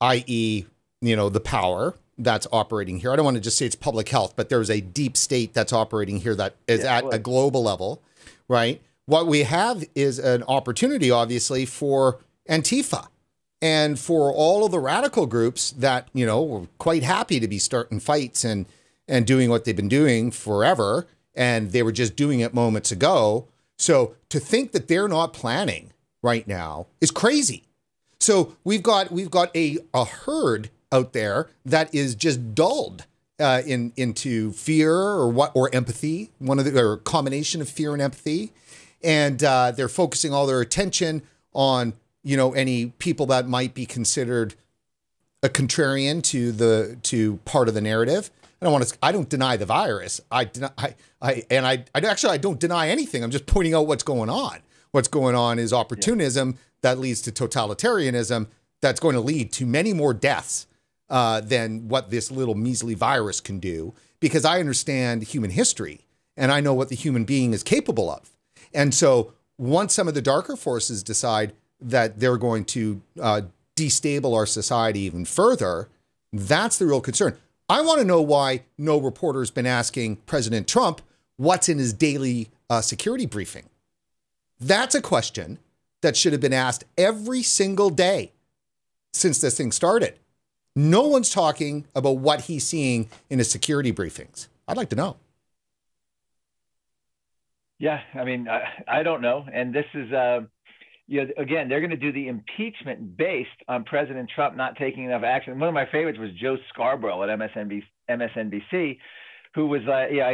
i.e., you know, the power that's operating here. I don't want to just say it's public health, but there's a deep state that's operating here that is at a global level, right? What we have is an opportunity, obviously, for Antifa and for all of the radical groups that, you know, were quite happy to be starting fights and doing what they've been doing forever, and they were just doing it moments ago. So to think that they're not planning right now is crazy. So we've got a herd out there that is just dulled into fear or empathy, or a combination of fear and empathy, and they're focusing all their attention on, you know, any people that might be considered a contrarian to part of the narrative. I don't deny the virus. I don't deny anything. I'm just pointing out what's going on. What's going on is opportunism that leads to totalitarianism that's going to lead to many more deaths than what this little measly virus can do, because I understand human history and I know what the human being is capable of. And so once some of the darker forces decide that they're going to destabilize our society even further, that's the real concern. I want to know why no reporter's been asking President Trump what's in his daily security briefing. That's a question that should have been asked every single day since this thing started. No one's talking about what he's seeing in his security briefings. I'd like to know. Yeah, I mean, I don't know. And this is, you know, again, they're going to do the impeachment based on President Trump not taking enough action. One of my favorites was Joe Scarborough at MSNBC. Who was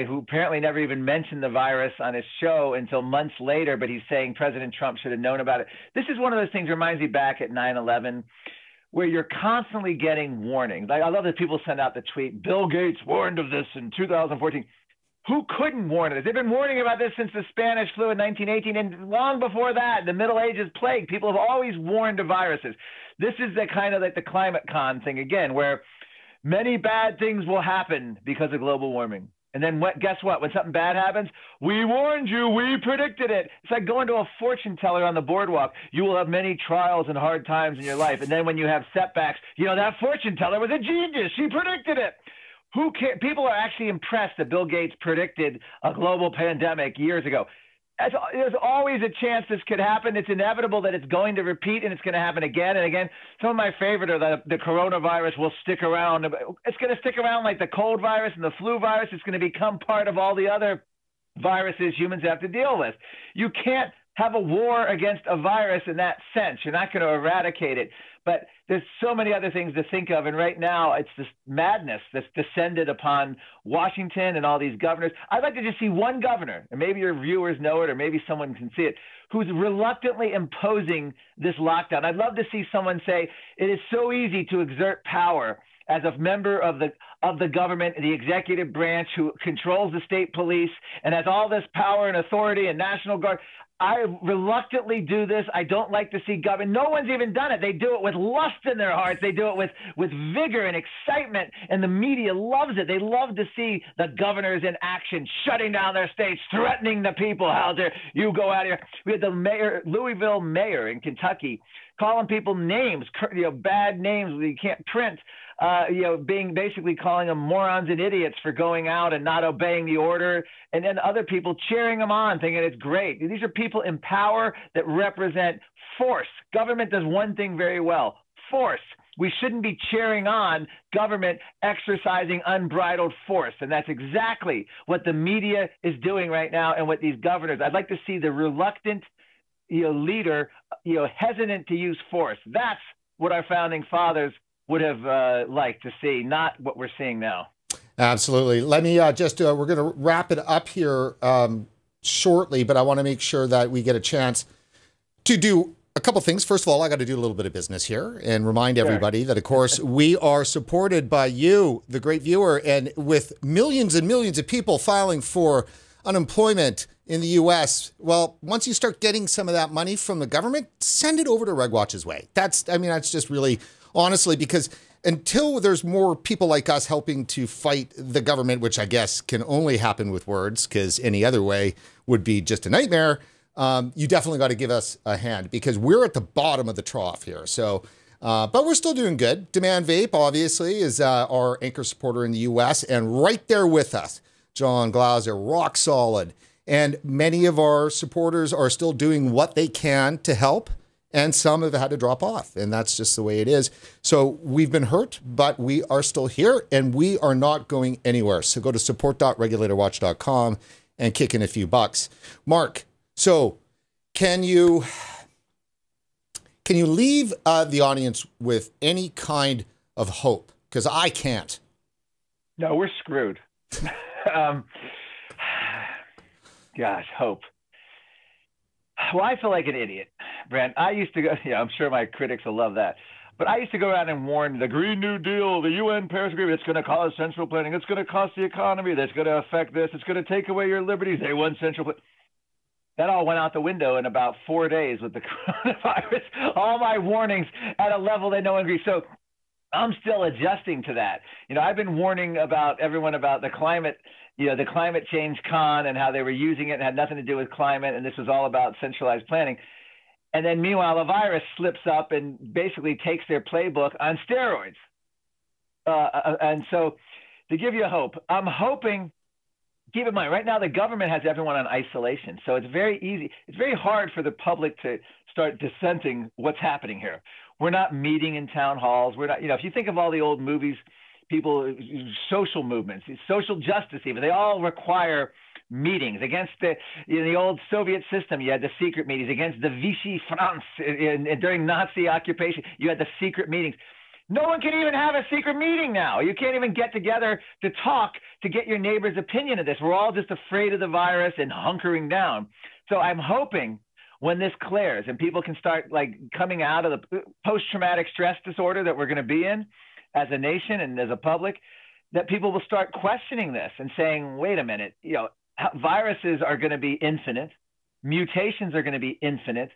who apparently never even mentioned the virus on his show until months later, but he's saying President Trump should have known about it. This is one of those things that reminds me back at 9/11, where you're constantly getting warnings. Like, I love that people send out the tweet, Bill Gates warned of this in 2014. Who couldn't warn of this? They've been warning about this since the Spanish flu in 1918, and long before that, the Middle Ages plague. People have always warned of viruses. This is the kind of like the climate con thing again, where many bad things will happen because of global warming. And then what, guess what? When something bad happens, we warned you, we predicted it. It's like going to a fortune teller on the boardwalk. You will have many trials and hard times in your life. And then when you have setbacks, you know, that fortune teller was a genius. She predicted it. Who cares? People are actually impressed that Bill Gates predicted a global pandemic years ago. There's always a chance this could happen. It's inevitable that it's going to repeat, and it's going to happen again and again. Some of my favorite are the coronavirus will stick around. It's going to stick around like the cold virus and the flu virus. It's going to become part of all the other viruses humans have to deal with. You can't have a war against a virus in that sense. You're not going to eradicate it. But there's so many other things to think of. And right now, it's this madness that's descended upon Washington and all these governors. I'd like to just see one governor, and maybe your viewers know it, or maybe someone can see it, who's reluctantly imposing this lockdown. I'd love to see someone say, it is so easy to exert power as a member of the government, the executive branch, who controls the state police and has all this power and authority and National Guard. I reluctantly do this. I don't like to see government. No one's even done it. They do it with lust in their hearts. They do it with vigor and excitement, and the media loves it. They love to see the governors in action, shutting down their states, threatening the people. How dare you go out here? We had the mayor, Louisville mayor in Kentucky, calling people names, you know, bad names that you can't print, you know, being basically calling them morons and idiots for going out and not obeying the order, and then other people cheering them on, thinking it's great. These are people in power that represent force. Government does one thing very well, force. We shouldn't be cheering on government exercising unbridled force. And that's exactly what the media is doing right now and what these governors. I'd like to see the reluctant leader hesitant to use force. That's what our founding fathers would have liked to see, not what we're seeing now. Absolutely. Let me just we're going to wrap it up here shortly, but I want to make sure that we get a chance to do a couple things. First of all, I got to do a little bit of business here and remind everybody that, of course, we are supported by you, the great viewer, and with millions and millions of people filing for unemployment in the U.S. Well, once you start getting some of that money from the government, send it over to RegWatch's way. That's, I mean, that's just really, honestly, because until there's more people like us helping to fight the government, which I guess can only happen with words, because any other way would be just a nightmare. You definitely got to give us a hand because we're at the bottom of the trough here. So, but we're still doing good. Demand Vape, obviously, is our anchor supporter in the U.S. and right there with us, John Glauser, rock solid. And many of our supporters are still doing what they can to help. And some have had to drop off. And that's just the way it is. So we've been hurt, but we are still here and we are not going anywhere. So go to support.regulatorwatch.com and kick in a few bucks. Mark. So can you leave the audience with any kind of hope? Because I can't. No, we're screwed. Gosh, hope. Well, I feel like an idiot, Brent. I used to go, I'm sure my critics will love that. But I used to go around and warn the Green New Deal, the UN Paris Agreement, it's going to cause central planning. It's going to cost the economy. That's going to affect this. It's going to take away your liberties. They want central planning. That all went out the window in about 4 days with the coronavirus. All my warnings at a level that no one agrees. So I'm still adjusting to that. You know, I've been warning everyone about the climate, the climate change con and how they were using it and had nothing to do with climate. And this was all about centralized planning. And then meanwhile, a virus slips up and basically takes their playbook on steroids. And so to give you hope, I'm hoping. Keep in mind, right now the government has everyone on isolation, so it's very easy. It's very hard for the public to start dissenting what's happening here. We're not meeting in town halls. We're not, if you think of all the old movies, people, social movements, social justice even, they all require meetings. Against the, the old Soviet system, you had the secret meetings. Against the Vichy France during Nazi occupation, you had the secret meetings. No one can even have a secret meeting now. You can't even get together to talk to get your neighbor's opinion of this. We're all just afraid of the virus and hunkering down. So I'm hoping when this clears and people can start coming out of the post-traumatic stress disorder that we're going to be in as a nation and as a public, that people will start questioning this and saying, wait a minute, viruses are going to be infinite. Mutations are going to be infinite.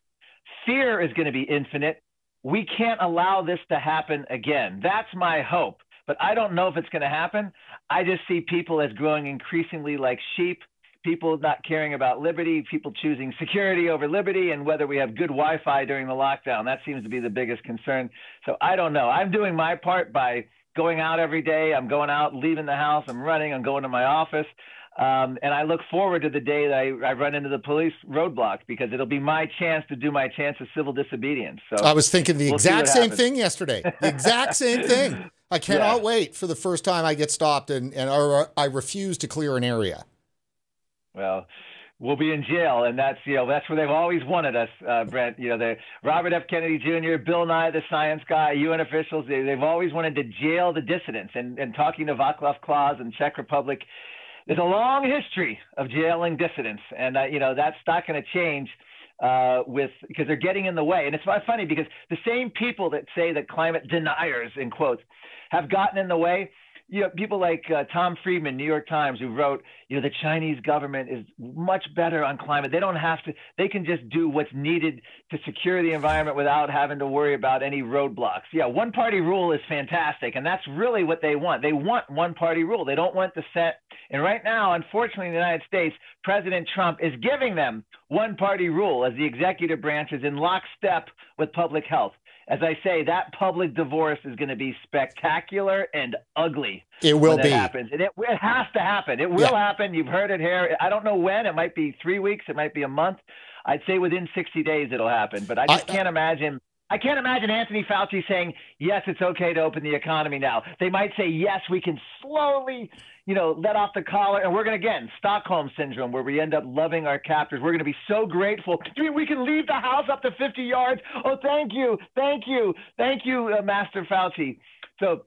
Fear is going to be infinite. We can't allow this to happen again. That's my hope. But I don't know if it's going to happen. I just see people as growing increasingly like sheep, people not caring about liberty, people choosing security over liberty, and whether we have good Wi-Fi during the lockdown. That seems to be the biggest concern. So I don't know. I'm doing my part by going out every day. I'm going out, leaving the house. I'm running. I'm going to my office. And I look forward to the day that I run into the police roadblock, because it'll be my chance to do my chance of civil disobedience. So I was thinking the exact same thing yesterday. The exact same thing. I cannot wait for the first time I get stopped or I refuse to clear an area. Well, we'll be in jail, and that's that's where they've always wanted us, Brent. The Robert F. Kennedy Jr., Bill Nye, the science guy, UN officials, they've always wanted to jail the dissidents. And talking to Václav Klaus and Czech Republic, there's a long history of jailing dissidents, and that's not going to change because they're getting in the way. And it's funny because the same people that say that climate deniers, in quotes, have gotten in the way. People like Tom Friedman, New York Times, who wrote, the Chinese government is much better on climate. They don't have to. They can just do what's needed to secure the environment without having to worry about any roadblocks. Yeah, one-party rule is fantastic, and that's really what they want. They want one-party rule. They don't want dissent. And right now, unfortunately, in the United States, President Trump is giving them one-party rule as the executive branch is in lockstep with public health. As I say, that public divorce is going to be spectacular and ugly. It will be. Happens. And it has to happen. It will happen. You've heard it here. I don't know when. It might be 3 weeks. It might be a month. I'd say within 60 days it'll happen. But I just can't imagine I can't imagine Anthony Fauci saying, yes, it's okay to open the economy now. They might say, yes, we can slowly, let off the collar. And we're going to, again, Stockholm syndrome, where we end up loving our captors. We're going to be so grateful. Do you mean we can leave the house up to 50 yards? Oh, thank you. Thank you. Thank you, Master Fauci. So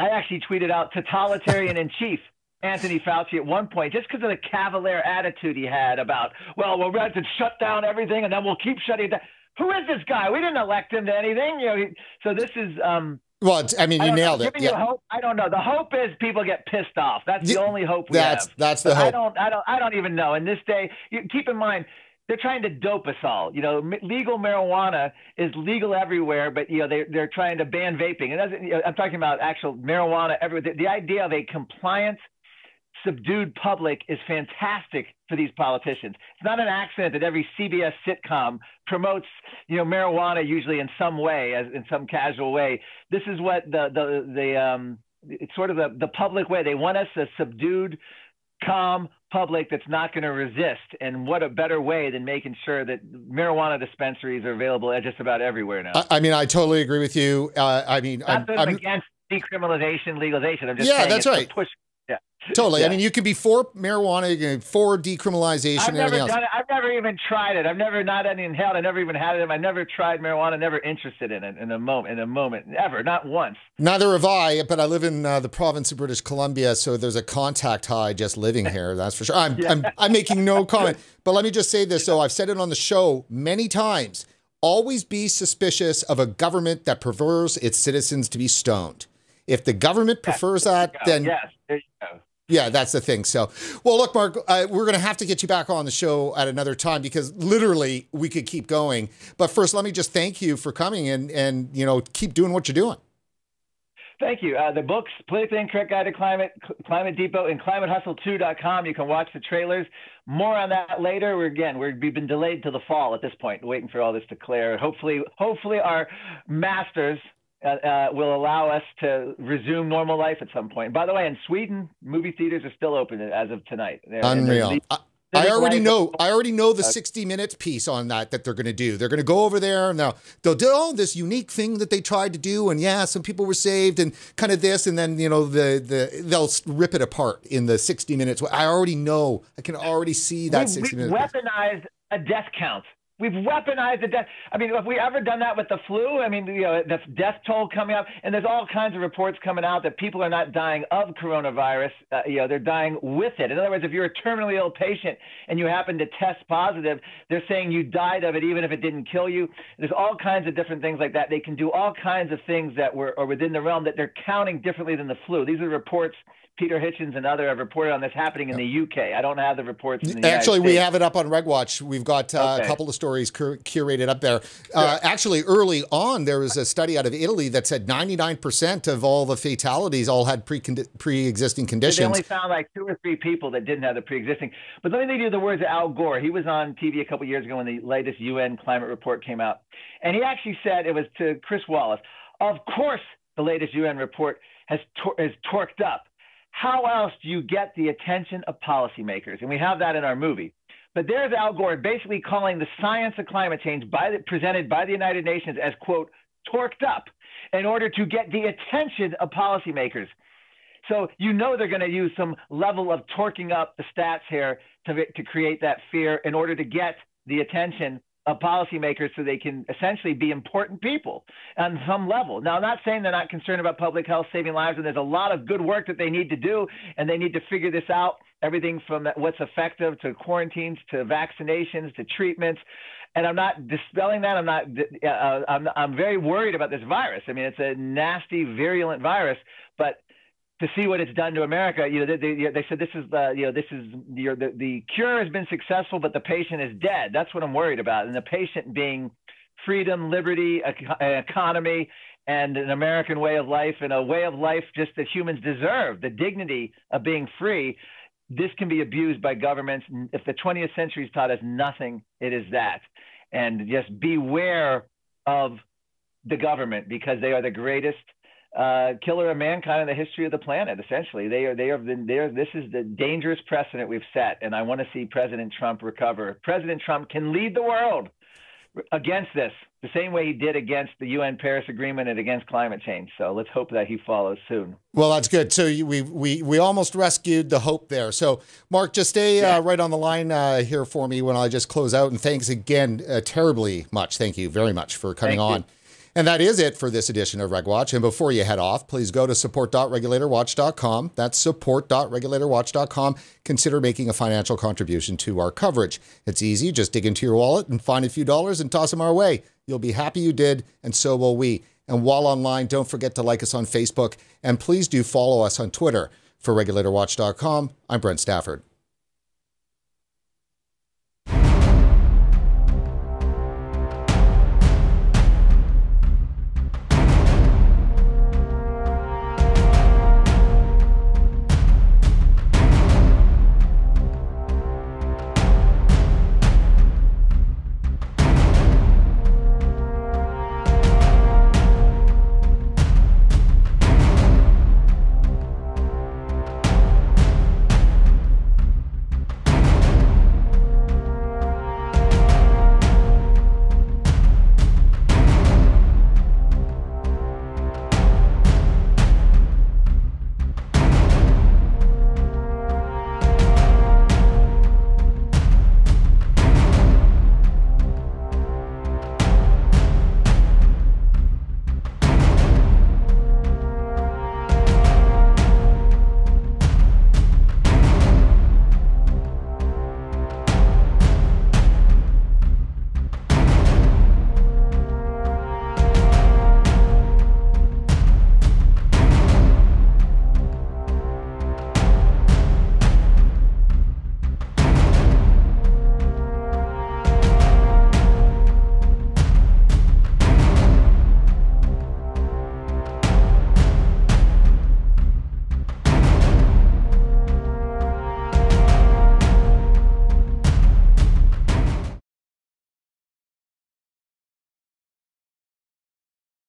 I actually tweeted out totalitarian in chief. Anthony Fauci at one point, just because of the cavalier attitude he had about, well, we'll have to shut down everything and then we'll keep shutting it down. Who is this guy? We didn't elect him to anything. So this is well, I mean, you nailed it. Yeah. Hope? I don't know. The hope is people get pissed off. That's the only hope we have. That's the hope. I don't even know. And this day, keep in mind, they're trying to dope us all. Legal marijuana is legal everywhere, but they're trying to ban vaping. And I'm talking about actual marijuana everywhere. The idea of a compliance subdued public is fantastic for these politicians. It's not an accident that every CBS sitcom promotes, marijuana usually in some way, as in some casual way. This is what it's sort of the public way. They want us a subdued, calm public that's not going to resist. And what a better way than making sure that marijuana dispensaries are available just about everywhere now. I mean, I totally agree with you. I mean, I'm against decriminalization, legalization. I'm just saying that's right. Push. Totally. Yeah. I mean, you could be for marijuana, for decriminalization, and everything else. I've never even tried it. I've never inhaled. I never even had it. I never tried marijuana. Never interested in it in a moment, ever, not once. Neither have I. But I live in the province of British Columbia, so there's a contact high just living here. That's for sure. I'm making no comment. But let me just say this. So I've said it on the show many times. Always be suspicious of a government that prefers its citizens to be stoned. If the government prefers that, then yes, there you go. Yeah, that's the thing. So, well, look, Marc, we're going to have to get you back on the show at another time because literally we could keep going. But first, let me just thank you for coming and keep doing what you're doing. Thank you. The books, Politically Incorrect Guide to Climate, Climate Depot, and ClimateHustle2.com. You can watch the trailers. More on that later. We've been delayed till the fall at this point, waiting for all this to clear. Hopefully our masters will allow us to resume normal life at some point. By the way, in Sweden, movie theaters are still open as of tonight. Unreal. I already know. I already know the 60 Minutes piece on that they're going to do. They're going to go over there and they'll do this unique thing that they tried to do, and some people were saved and kind of this, and then they'll rip it apart in the 60 Minutes. I already know. I can already see that 60 Minutes. Weaponized a death count. We've weaponized the death. I mean, have we ever done that with the flu? I mean, the death toll coming up, and there's all kinds of reports coming out that people are not dying of coronavirus. They're dying with it. In other words, if you're a terminally ill patient and you happen to test positive, they're saying you died of it, even if it didn't kill you. There's all kinds of different things like that. They can do all kinds of things that are within the realm that they're counting differently than the flu. These are reports. Peter Hitchens and others have reported on this happening in the UK. I don't have the reports. Actually, we have it up on RegWatch. We've got a couple of stories curated up there. Actually, early on, there was a study out of Italy that said 99% of all the fatalities all had pre-existing conditions. They only found like 2 or 3 people that didn't have the pre-existing. But let me leave you the words of Al Gore. He was on TV a couple years ago when the latest UN climate report came out. And he actually said, it was to Chris Wallace, of course the latest UN report has torqued up. How else do you get the attention of policymakers? And we have that in our movie. But there's Al Gore basically calling the science of climate change presented by the United Nations as, quote, torqued up in order to get the attention of policymakers. So they're going to use some level of torquing up the stats here to create that fear in order to get the attention of policymakers so they can essentially be important people on some level. Now, I'm not saying they're not concerned about public health, saving lives, and there's a lot of good work that they need to do, and they need to figure this out, everything from what's effective to quarantines to vaccinations to treatments. And I'm not dispelling that. I'm very worried about this virus. I mean, it's a nasty, virulent virus, but to see what it's done to America, they said the cure has been successful, but the patient is dead. That's what I'm worried about, and the patient being freedom, liberty, an economy, and an American way of life, and a way of life just that humans deserve, the dignity of being free. This can be abused by governments. If the 20th century's taught us nothing, it is that. And just beware of the government because they are the greatest killer of mankind in the history of the planet. Essentially, this is the dangerous precedent we've set, and I want to see President Trump recover. President Trump can lead the world against this, the same way he did against the UN Paris Agreement and against climate change. So let's hope that he follows soon. Well, that's good. So we almost rescued the hope there. So, Marc, just stay right on the line here for me when I just close out. And thanks again terribly much. Thank you very much for coming on. And that is it for this edition of RegWatch. And before you head off, please go to support.regulatorwatch.com. That's support.regulatorwatch.com. Consider making a financial contribution to our coverage. It's easy. Just dig into your wallet and find a few dollars and toss them our way. You'll be happy you did, and so will we. And while online, don't forget to like us on Facebook. And please do follow us on Twitter. For RegulatorWatch.com, I'm Brent Stafford.